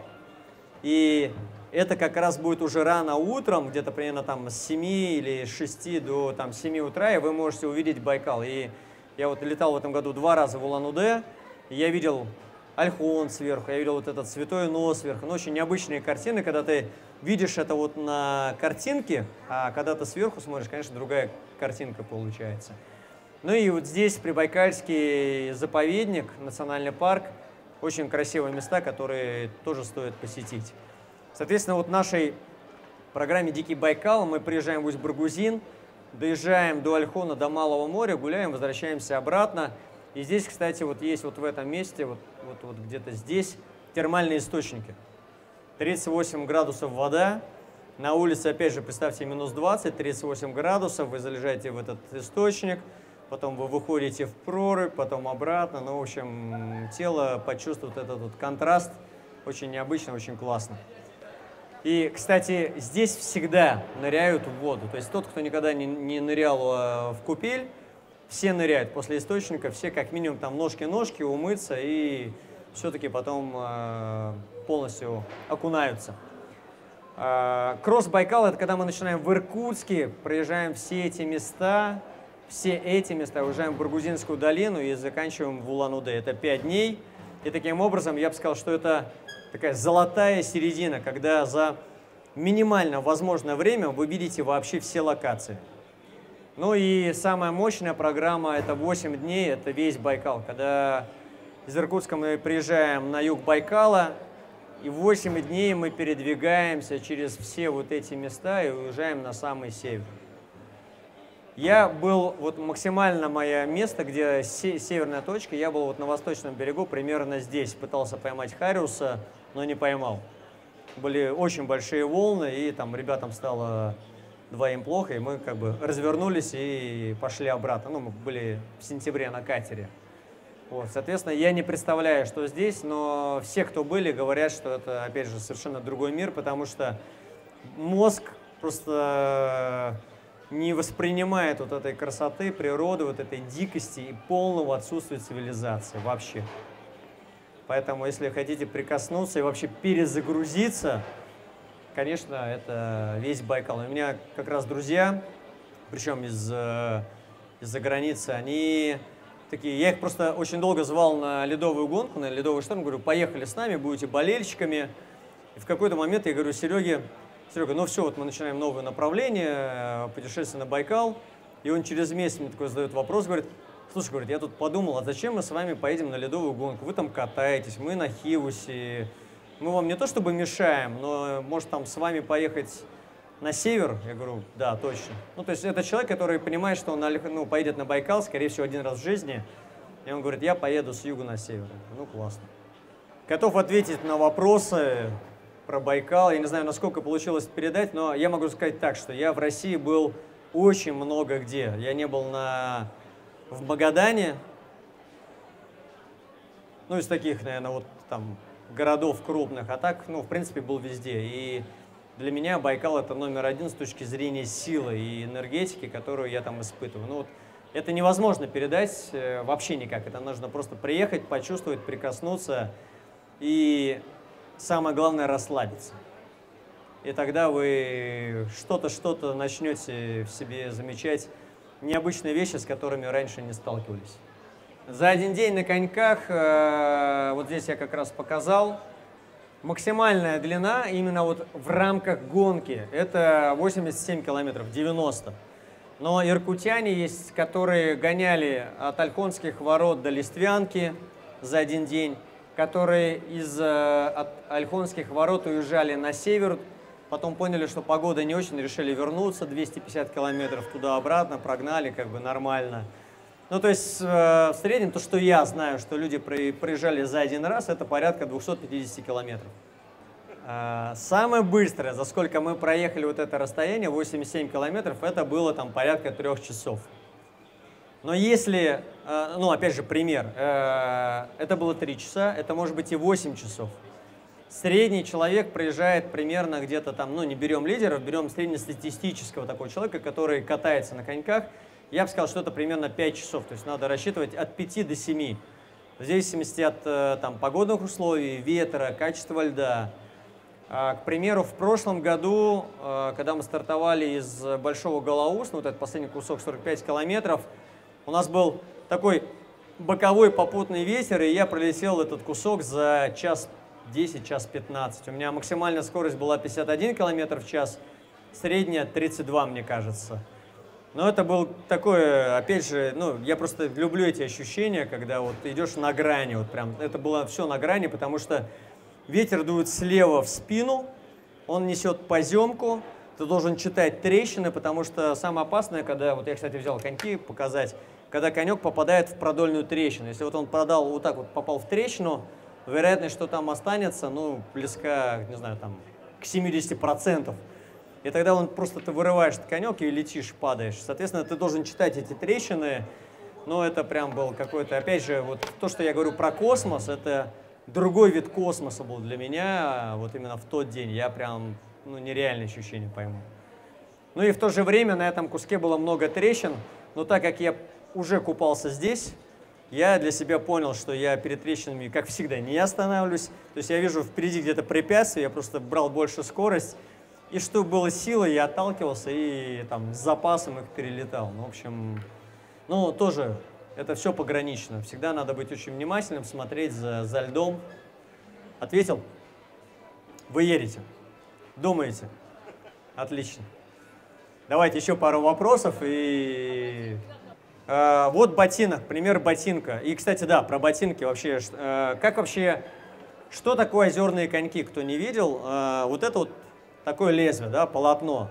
И это как раз будет уже рано утром, где-то примерно там с 7 или 6 до там, 7 утра, и вы можете увидеть Байкал. И я вот летал в этом году 2 раза в Улан-Удэ, и я видел Ольхон сверху, я видел вот этот Святой Нос сверху. Ну, очень необычные картины, когда ты видишь это вот на картинке, а когда ты сверху смотришь, конечно, другая картинка получается. Ну и вот здесь Прибайкальский заповедник, национальный парк, очень красивые места, которые тоже стоит посетить. Соответственно, вот в нашей программе «Дикий Байкал» мы приезжаем в Усть-Баргузин, доезжаем до Ольхона, до Малого моря, гуляем, возвращаемся обратно. И здесь, кстати, вот есть вот в этом месте, вот где-то здесь, термальные источники. 38 градусов вода. На улице, опять же, представьте, минус 20, 38 градусов. Вы залезаете в этот источник, потом вы выходите в прорубь, потом обратно. Ну, в общем, тело почувствует этот вот контраст. Очень необычно, очень классно. И, кстати, здесь всегда ныряют в воду. То есть тот, кто никогда не нырял в купель, все ныряют. После источника все как минимум там ножки-ножки умыться и все-таки потом полностью окунаются. Кросс Байкал — это когда мы начинаем в Иркутске, проезжаем все эти места, уезжаем в Баргузинскую долину и заканчиваем в Улан-Удэ. Это 5 дней. И таким образом я бы сказал, что это такая золотая середина, когда за минимально возможное время вы видите вообще все локации. Ну и самая мощная программа — это 8 дней, это весь Байкал. Когда из Иркутска мы приезжаем на юг Байкала, и 8 дней мы передвигаемся через все вот эти места и уезжаем на самый север. Я был, вот максимально мое место, где северная точка, я был вот на восточном берегу, примерно здесь. Пытался поймать хариуса, но не поймал. Были очень большие волны, и там ребятам стало двоим плохо, и мы как бы развернулись и пошли обратно. Ну, мы были в сентябре на катере. Вот, соответственно, я не представляю, что здесь, но все, кто были, говорят, что это, опять же, совершенно другой мир, потому что мозг просто не воспринимает вот этой красоты природы, вот этой дикости и полного отсутствия цивилизации вообще. Поэтому, если хотите прикоснуться и вообще перезагрузиться, конечно, это весь Байкал. У меня как раз друзья, причем из-за границы, они такие, я их просто очень долго звал на ледовую гонку, на ледовый шторм, говорю, поехали с нами, будете болельщиками. И в какой-то момент я говорю Сереге, Серега, ну все, вот мы начинаем новое направление, путешествие на Байкал. И он через месяц мне такой задает вопрос, говорит, слушай, говорит, я тут подумал, а зачем мы с вами поедем на ледовую гонку? Вы там катаетесь, мы на Хиусе. Мы вам не то чтобы мешаем, но может там с вами поехать на север? Я говорю, да, точно. Ну, то есть это человек, который понимает, что он поедет на Байкал, скорее всего, один раз в жизни. И он говорит, я поеду с юга на север. Ну, классно. Готов ответить на вопросы про Байкал. Я не знаю, насколько получилось передать, но я могу сказать так, что я в России был очень много где. Я не был в Магадане, ну, из таких, наверное, вот там городов крупных, а так, ну, в принципе, был везде. И для меня Байкал — это №1 с точки зрения силы и энергетики, которую я там испытываю. Ну, вот это невозможно передать вообще никак. Это нужно просто приехать, почувствовать, прикоснуться и, самое главное, расслабиться. И тогда вы что-то начнете в себе замечать, необычные вещи, с которыми раньше не сталкивались. За один день на коньках, вот здесь я как раз показал, максимальная длина именно вот в рамках гонки, это 87 километров, 90. Но иркутяне есть, которые гоняли от Ольхонских ворот до Листвянки за один день, которые от Ольхонских ворот уезжали на север, потом поняли, что погода не очень, решили вернуться, 250 километров туда-обратно, прогнали как бы нормально. Ну, то есть, в среднем, то, что я знаю, что люди проезжали за один раз, это порядка 250 километров. Самое быстрое, за сколько мы проехали вот это расстояние, 87 километров, это было там порядка 3 часов. Но если, ну, опять же, пример, это было 3 часа, это может быть и 8 часов. Средний человек проезжает примерно где-то там, ну, не берем лидеров, берем среднестатистического такого человека, который катается на коньках. Я бы сказал, что это примерно 5 часов, то есть надо рассчитывать от 5 до 7. В зависимости от там, погодных условий, ветра, качества льда. К примеру, в прошлом году, когда мы стартовали из Большого Голоуса, ну, вот этот последний кусок 45 километров, у нас был такой боковой попутный ветер, и я пролетел этот кусок за 1:10, 1:15. У меня максимальная скорость была 51 км в час, средняя 32, мне кажется. Но это был такое, опять же, ну, я просто люблю эти ощущения, когда вот идешь на грани, вот прям, это было все на грани, потому что ветер дует слева в спину, он несет поземку, ты должен читать трещины, потому что самое опасное, когда, вот я, кстати, взял коньки показать, когда конек попадает в продольную трещину. Если вот он вот так вот попал в трещину, вероятность, что там останется, ну, близка, не знаю, там, к 70%. И тогда ты вырываешь конек и летишь, падаешь. Соответственно, ты должен читать эти трещины. Но это прям был какой-то, опять же, вот то, что я говорю про космос, это другой вид космоса был для меня вот именно в тот день. Я прям, ну, нереальные ощущения пойму. Ну и в то же время на этом куске было много трещин. Но так как я уже купался здесь, я для себя понял, что я перед трещинами, как всегда, не останавливаюсь. То есть я вижу впереди где-то препятствие, я просто брал больше скорость. И что было силой, я отталкивался и там с запасом их перелетал. Ну, в общем, ну, тоже это все погранично. Всегда надо быть очень внимательным, смотреть за льдом. Ответил? Вы едете? Думаете? Отлично. Давайте еще пару вопросов. И вот ботинок, пример ботинка. И, кстати, да, про ботинки вообще. Как вообще, что такое озерные коньки, кто не видел? Вот это вот такое лезвие, да, полотно.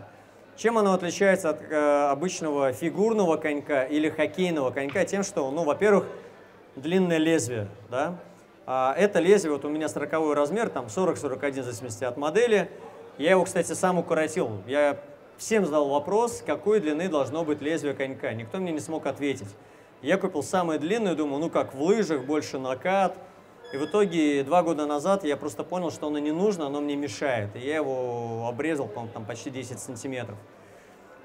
Чем оно отличается от обычного фигурного конька или хоккейного конька? Тем, что, ну, во-первых, длинное лезвие, да. А это лезвие, вот у меня 40-й размер, там 40-41, в зависимости от модели. Я его, кстати, сам укоротил. Я всем задал вопрос, какой длины должно быть лезвие конька. Никто мне не смог ответить. Я купил самое длинное, думаю, ну как в лыжах, больше накат. И в итоге 2 года назад я просто понял, что оно не нужно, оно мне мешает. И я его обрезал, по-моему, там почти 10 сантиметров.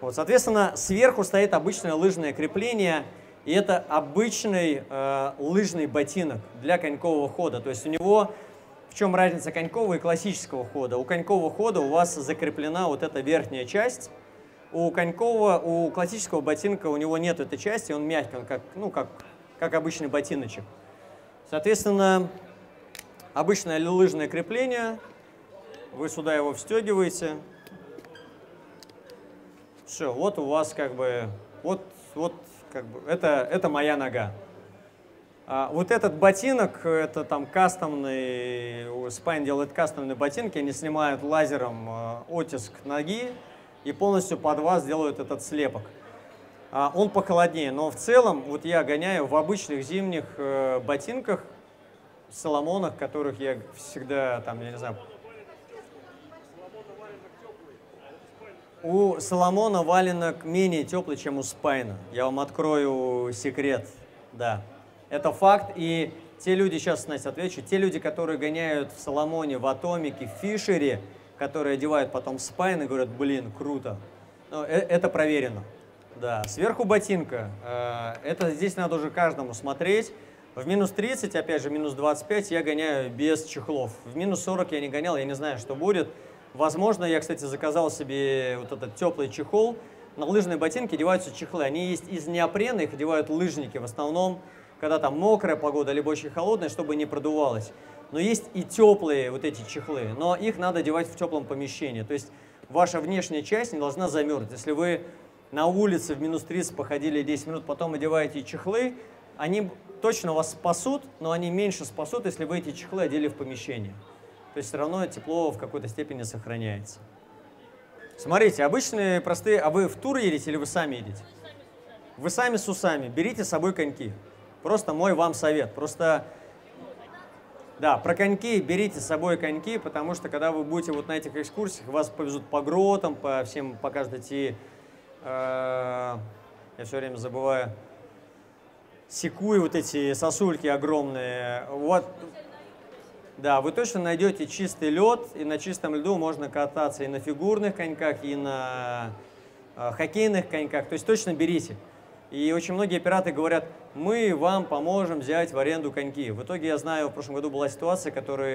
Вот, соответственно, сверху стоит обычное лыжное крепление. И это обычный лыжный ботинок для конькового хода. То есть у него, в чем разница конькового и классического хода? У конькового хода у вас закреплена вот эта верхняя часть. У классического ботинка у него нет этой части, он мягкий, он как обычный ботиночек. Соответственно, обычное лыжное крепление, вы сюда его встегиваете. Все, вот у вас как бы, это моя нога. А вот этот ботинок, это там кастомный, Spine делает кастомные ботинки, они снимают лазером оттиск ноги и полностью под вас делают этот слепок. Он похолоднее, но в целом вот я гоняю в обычных зимних ботинках, соломонах, которых я всегда там, я не знаю. У соломона валенок менее теплый, чем у спайна. Я вам открою секрет, да. Это факт, и те люди, сейчас, Настя, отвечу, те люди, которые гоняют в соломоне, в атомике, в фишере, которые одевают потом спайн и говорят, блин, круто. Но это проверено. Да, сверху ботинка, это здесь надо уже каждому смотреть. В минус 30, опять же, минус 25 я гоняю без чехлов. В минус 40 я не гонял, я не знаю, что будет. Возможно, я, кстати, заказал себе вот этот теплый чехол. На лыжные ботинки одеваются чехлы. Они есть из неопрена, их одевают лыжники в основном, когда там мокрая погода, либо очень холодная, чтобы не продувалось. Но есть и теплые вот эти чехлы, но их надо одевать в теплом помещении. То есть ваша внешняя часть не должна замерзнуть. Если вы на улице в минус 30 походили 10 минут, потом одеваете чехлы, они точно вас спасут, но они меньше спасут, если вы эти чехлы одели в помещение. То есть все равно тепло в какой-то степени сохраняется. Смотрите, обычные, простые, а вы в тур едете или вы сами едете? Вы сами с усами, берите с собой коньки. Просто мой вам совет. Просто, да, про коньки, берите с собой коньки, потому что когда вы будете вот на этих экскурсиях, вас повезут по гротам, по всем, по каждой я все время забываю, секуи, вот эти сосульки огромные. Вот. Да, вы точно найдете чистый лед, и на чистом льду можно кататься и на фигурных коньках, и на хоккейных коньках. То есть точно берите. И очень многие пираты говорят, мы вам поможем взять в аренду коньки. В итоге я знаю, в прошлом году была ситуация,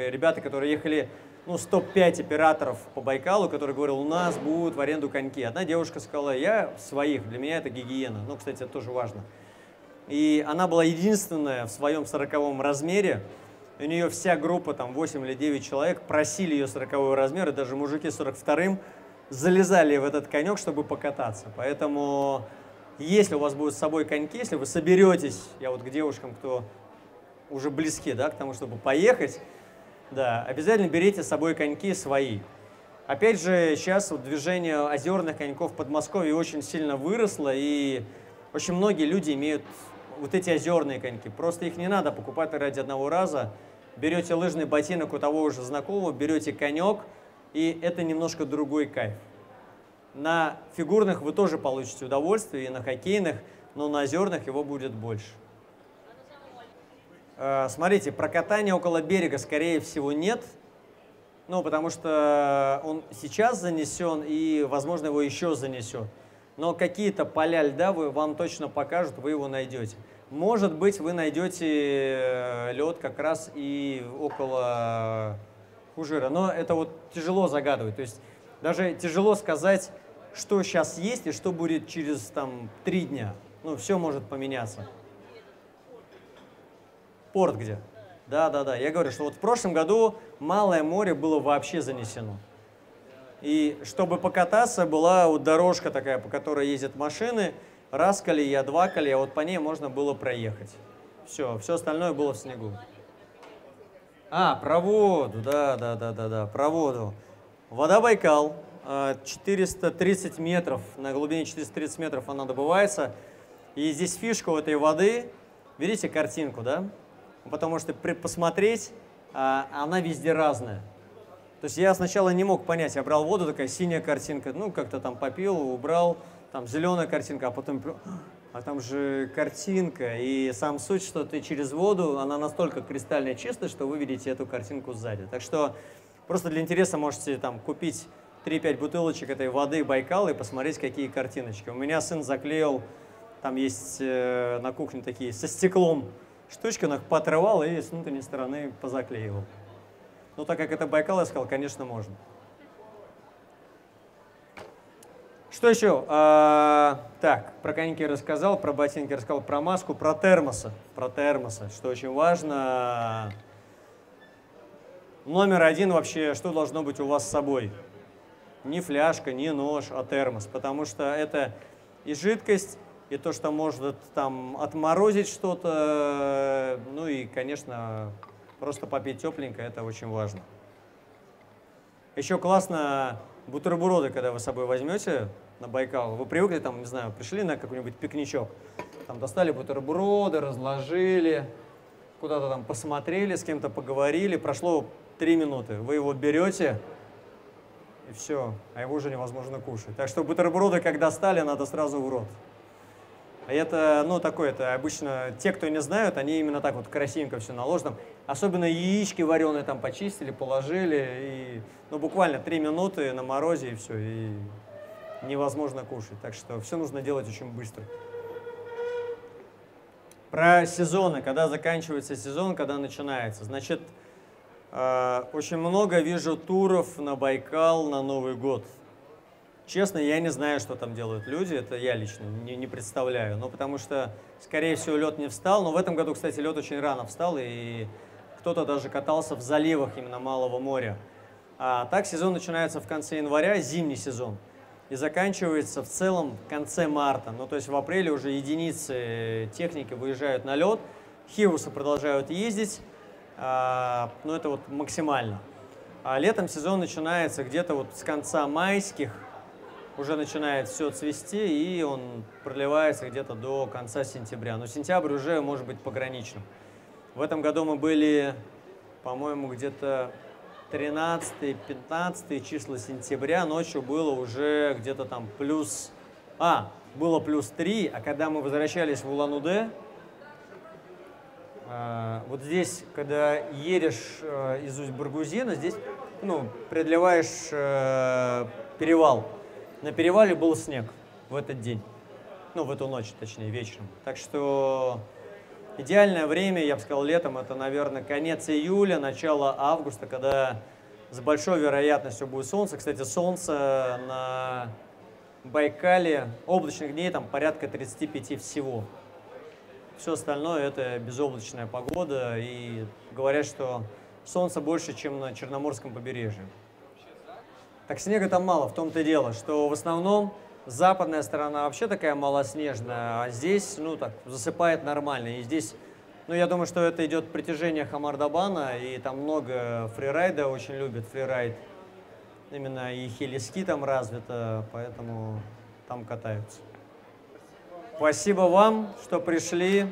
ребята, которые ехали, ну, топ-5 операторов по Байкалу, которые говорили, у нас будут в аренду коньки. Одна девушка сказала, я своих, для меня это гигиена. Ну, кстати, это тоже важно. И она была единственная в своем 40-м размере. У нее вся группа, там 8 или 9 человек, просили ее 40-й размер, и даже мужики 42-м залезали в этот конек, чтобы покататься. Поэтому, если у вас будут с собой коньки, если вы соберетесь, я вот к девушкам, кто уже близки, да, к тому, чтобы поехать, да, обязательно берите с собой коньки свои. Опять же, сейчас вот движение озерных коньков в Подмосковье очень сильно выросло, и очень многие люди имеют вот эти озерные коньки. Просто их не надо покупать ради одного раза. Берете лыжный ботинок у того уже знакомого, берете конек, и это немножко другой кайф. На фигурных вы тоже получите удовольствие, и на хоккейных, но на озерных его будет больше. Смотрите, про катание около берега, скорее всего, нет. Ну, потому что он сейчас занесен, и, возможно, его еще занесет. Но какие-то поля льда вам точно покажут, вы его найдете. Может быть, вы найдете лед как раз и около Хужира. Но это вот тяжело загадывать. То есть даже тяжело сказать, что сейчас есть и что будет через там 3 дня. Ну, все может поменяться. Порт где? Да, да, да. Я говорю, что вот в прошлом году Малое море было вообще занесено. И чтобы покататься, была вот дорожка такая, по которой ездят машины. Раз колея, два колея, вот по ней можно было проехать. Все, все остальное было в снегу. А, про воду, да, про воду. Вода Байкал, 430 метров, на глубине 430 метров она добывается. И здесь фишка у этой воды, видите картинку, да? Потому что посмотреть, она везде разная. То есть я сначала не мог понять, я брал воду, такая синяя картинка, ну как-то там попил, убрал, там зеленая картинка, а потом, а там же картинка. И сам суть, что ты через воду, она настолько кристально чистая, что вы видите эту картинку сзади. Так что просто для интереса можете там купить 3-5 бутылочек этой воды Байкала и посмотреть, какие картиночки. У меня сын заклеил, там есть на кухне такие со стеклом штучки, он их поотрывал и с внутренней стороны позаклеивал. Ну, так как это Байкал, я сказал, конечно, можно. Что еще? Так, про коньки рассказал, про ботинки рассказал, про маску, про термосы. Про термосы, что очень важно. Номер один вообще, что должно быть у вас с собой? Не фляжка, не нож, а термос. Потому что это и жидкость, и то, что может там отморозить что-то, ну и, конечно, просто попить тепленько, это очень важно. Еще классно бутерброды, когда вы с собой возьмете на Байкал. Вы привыкли, там, не знаю, пришли на какой-нибудь пикничок, там достали бутерброды, разложили, куда-то там посмотрели, с кем-то поговорили, прошло 3 минуты. Вы его берете, и все, а его уже невозможно кушать. Так что бутерброды, как достали, надо сразу в рот. А это, ну, такое, это обычно те, кто не знают, они именно так вот красивенько все наложено. Особенно яички вареные там почистили, положили, и, ну, буквально 3 минуты на морозе, и все, и невозможно кушать. Так что все нужно делать очень быстро. Про сезоны, когда заканчивается сезон, когда начинается. Значит, очень много вижу туров на Байкал на Новый год. Честно, я не знаю, что там делают люди, это я лично не представляю. Но потому что, скорее всего, лед не встал. Но в этом году, кстати, лед очень рано встал, и кто-то даже катался в заливах именно Малого моря. А так сезон начинается в конце января, зимний сезон, и заканчивается в целом в конце марта. Ну, то есть в апреле уже единицы техники выезжают на лед, хиусы продолжают ездить, но это вот максимально. А летом сезон начинается где-то вот с конца майских, уже начинает все цвести, и он продлевается где-то до конца сентября. Но сентябрь уже может быть пограничным. В этом году мы были, по-моему, где-то 13-15 числа сентября. Ночью было уже где-то там плюс... А, было плюс 3, а когда мы возвращались в Улан-Удэ, вот здесь, когда едешь из Усть-Баргузина, здесь, ну, преодолеваешь перевал. На перевале был снег в этот день, ну, в эту ночь, точнее, вечером. Так что идеальное время, я бы сказал, летом, это, наверное, конец июля, начало августа, когда с большой вероятностью будет солнце. Кстати, солнце на Байкале, облачных дней там порядка 35 всего. Все остальное — это безоблачная погода, и говорят, что солнца больше, чем на Черноморском побережье. Так снега там мало, в том-то и дело, что в основном западная сторона вообще такая малоснежная, а здесь, ну, так, засыпает нормально. И здесь, ну, я думаю, что это идет притяжение Хамар-Дабана, и там много фрирайда, очень любят фрирайд. Именно и хелиски там развито, поэтому там катаются. Спасибо вам, что пришли.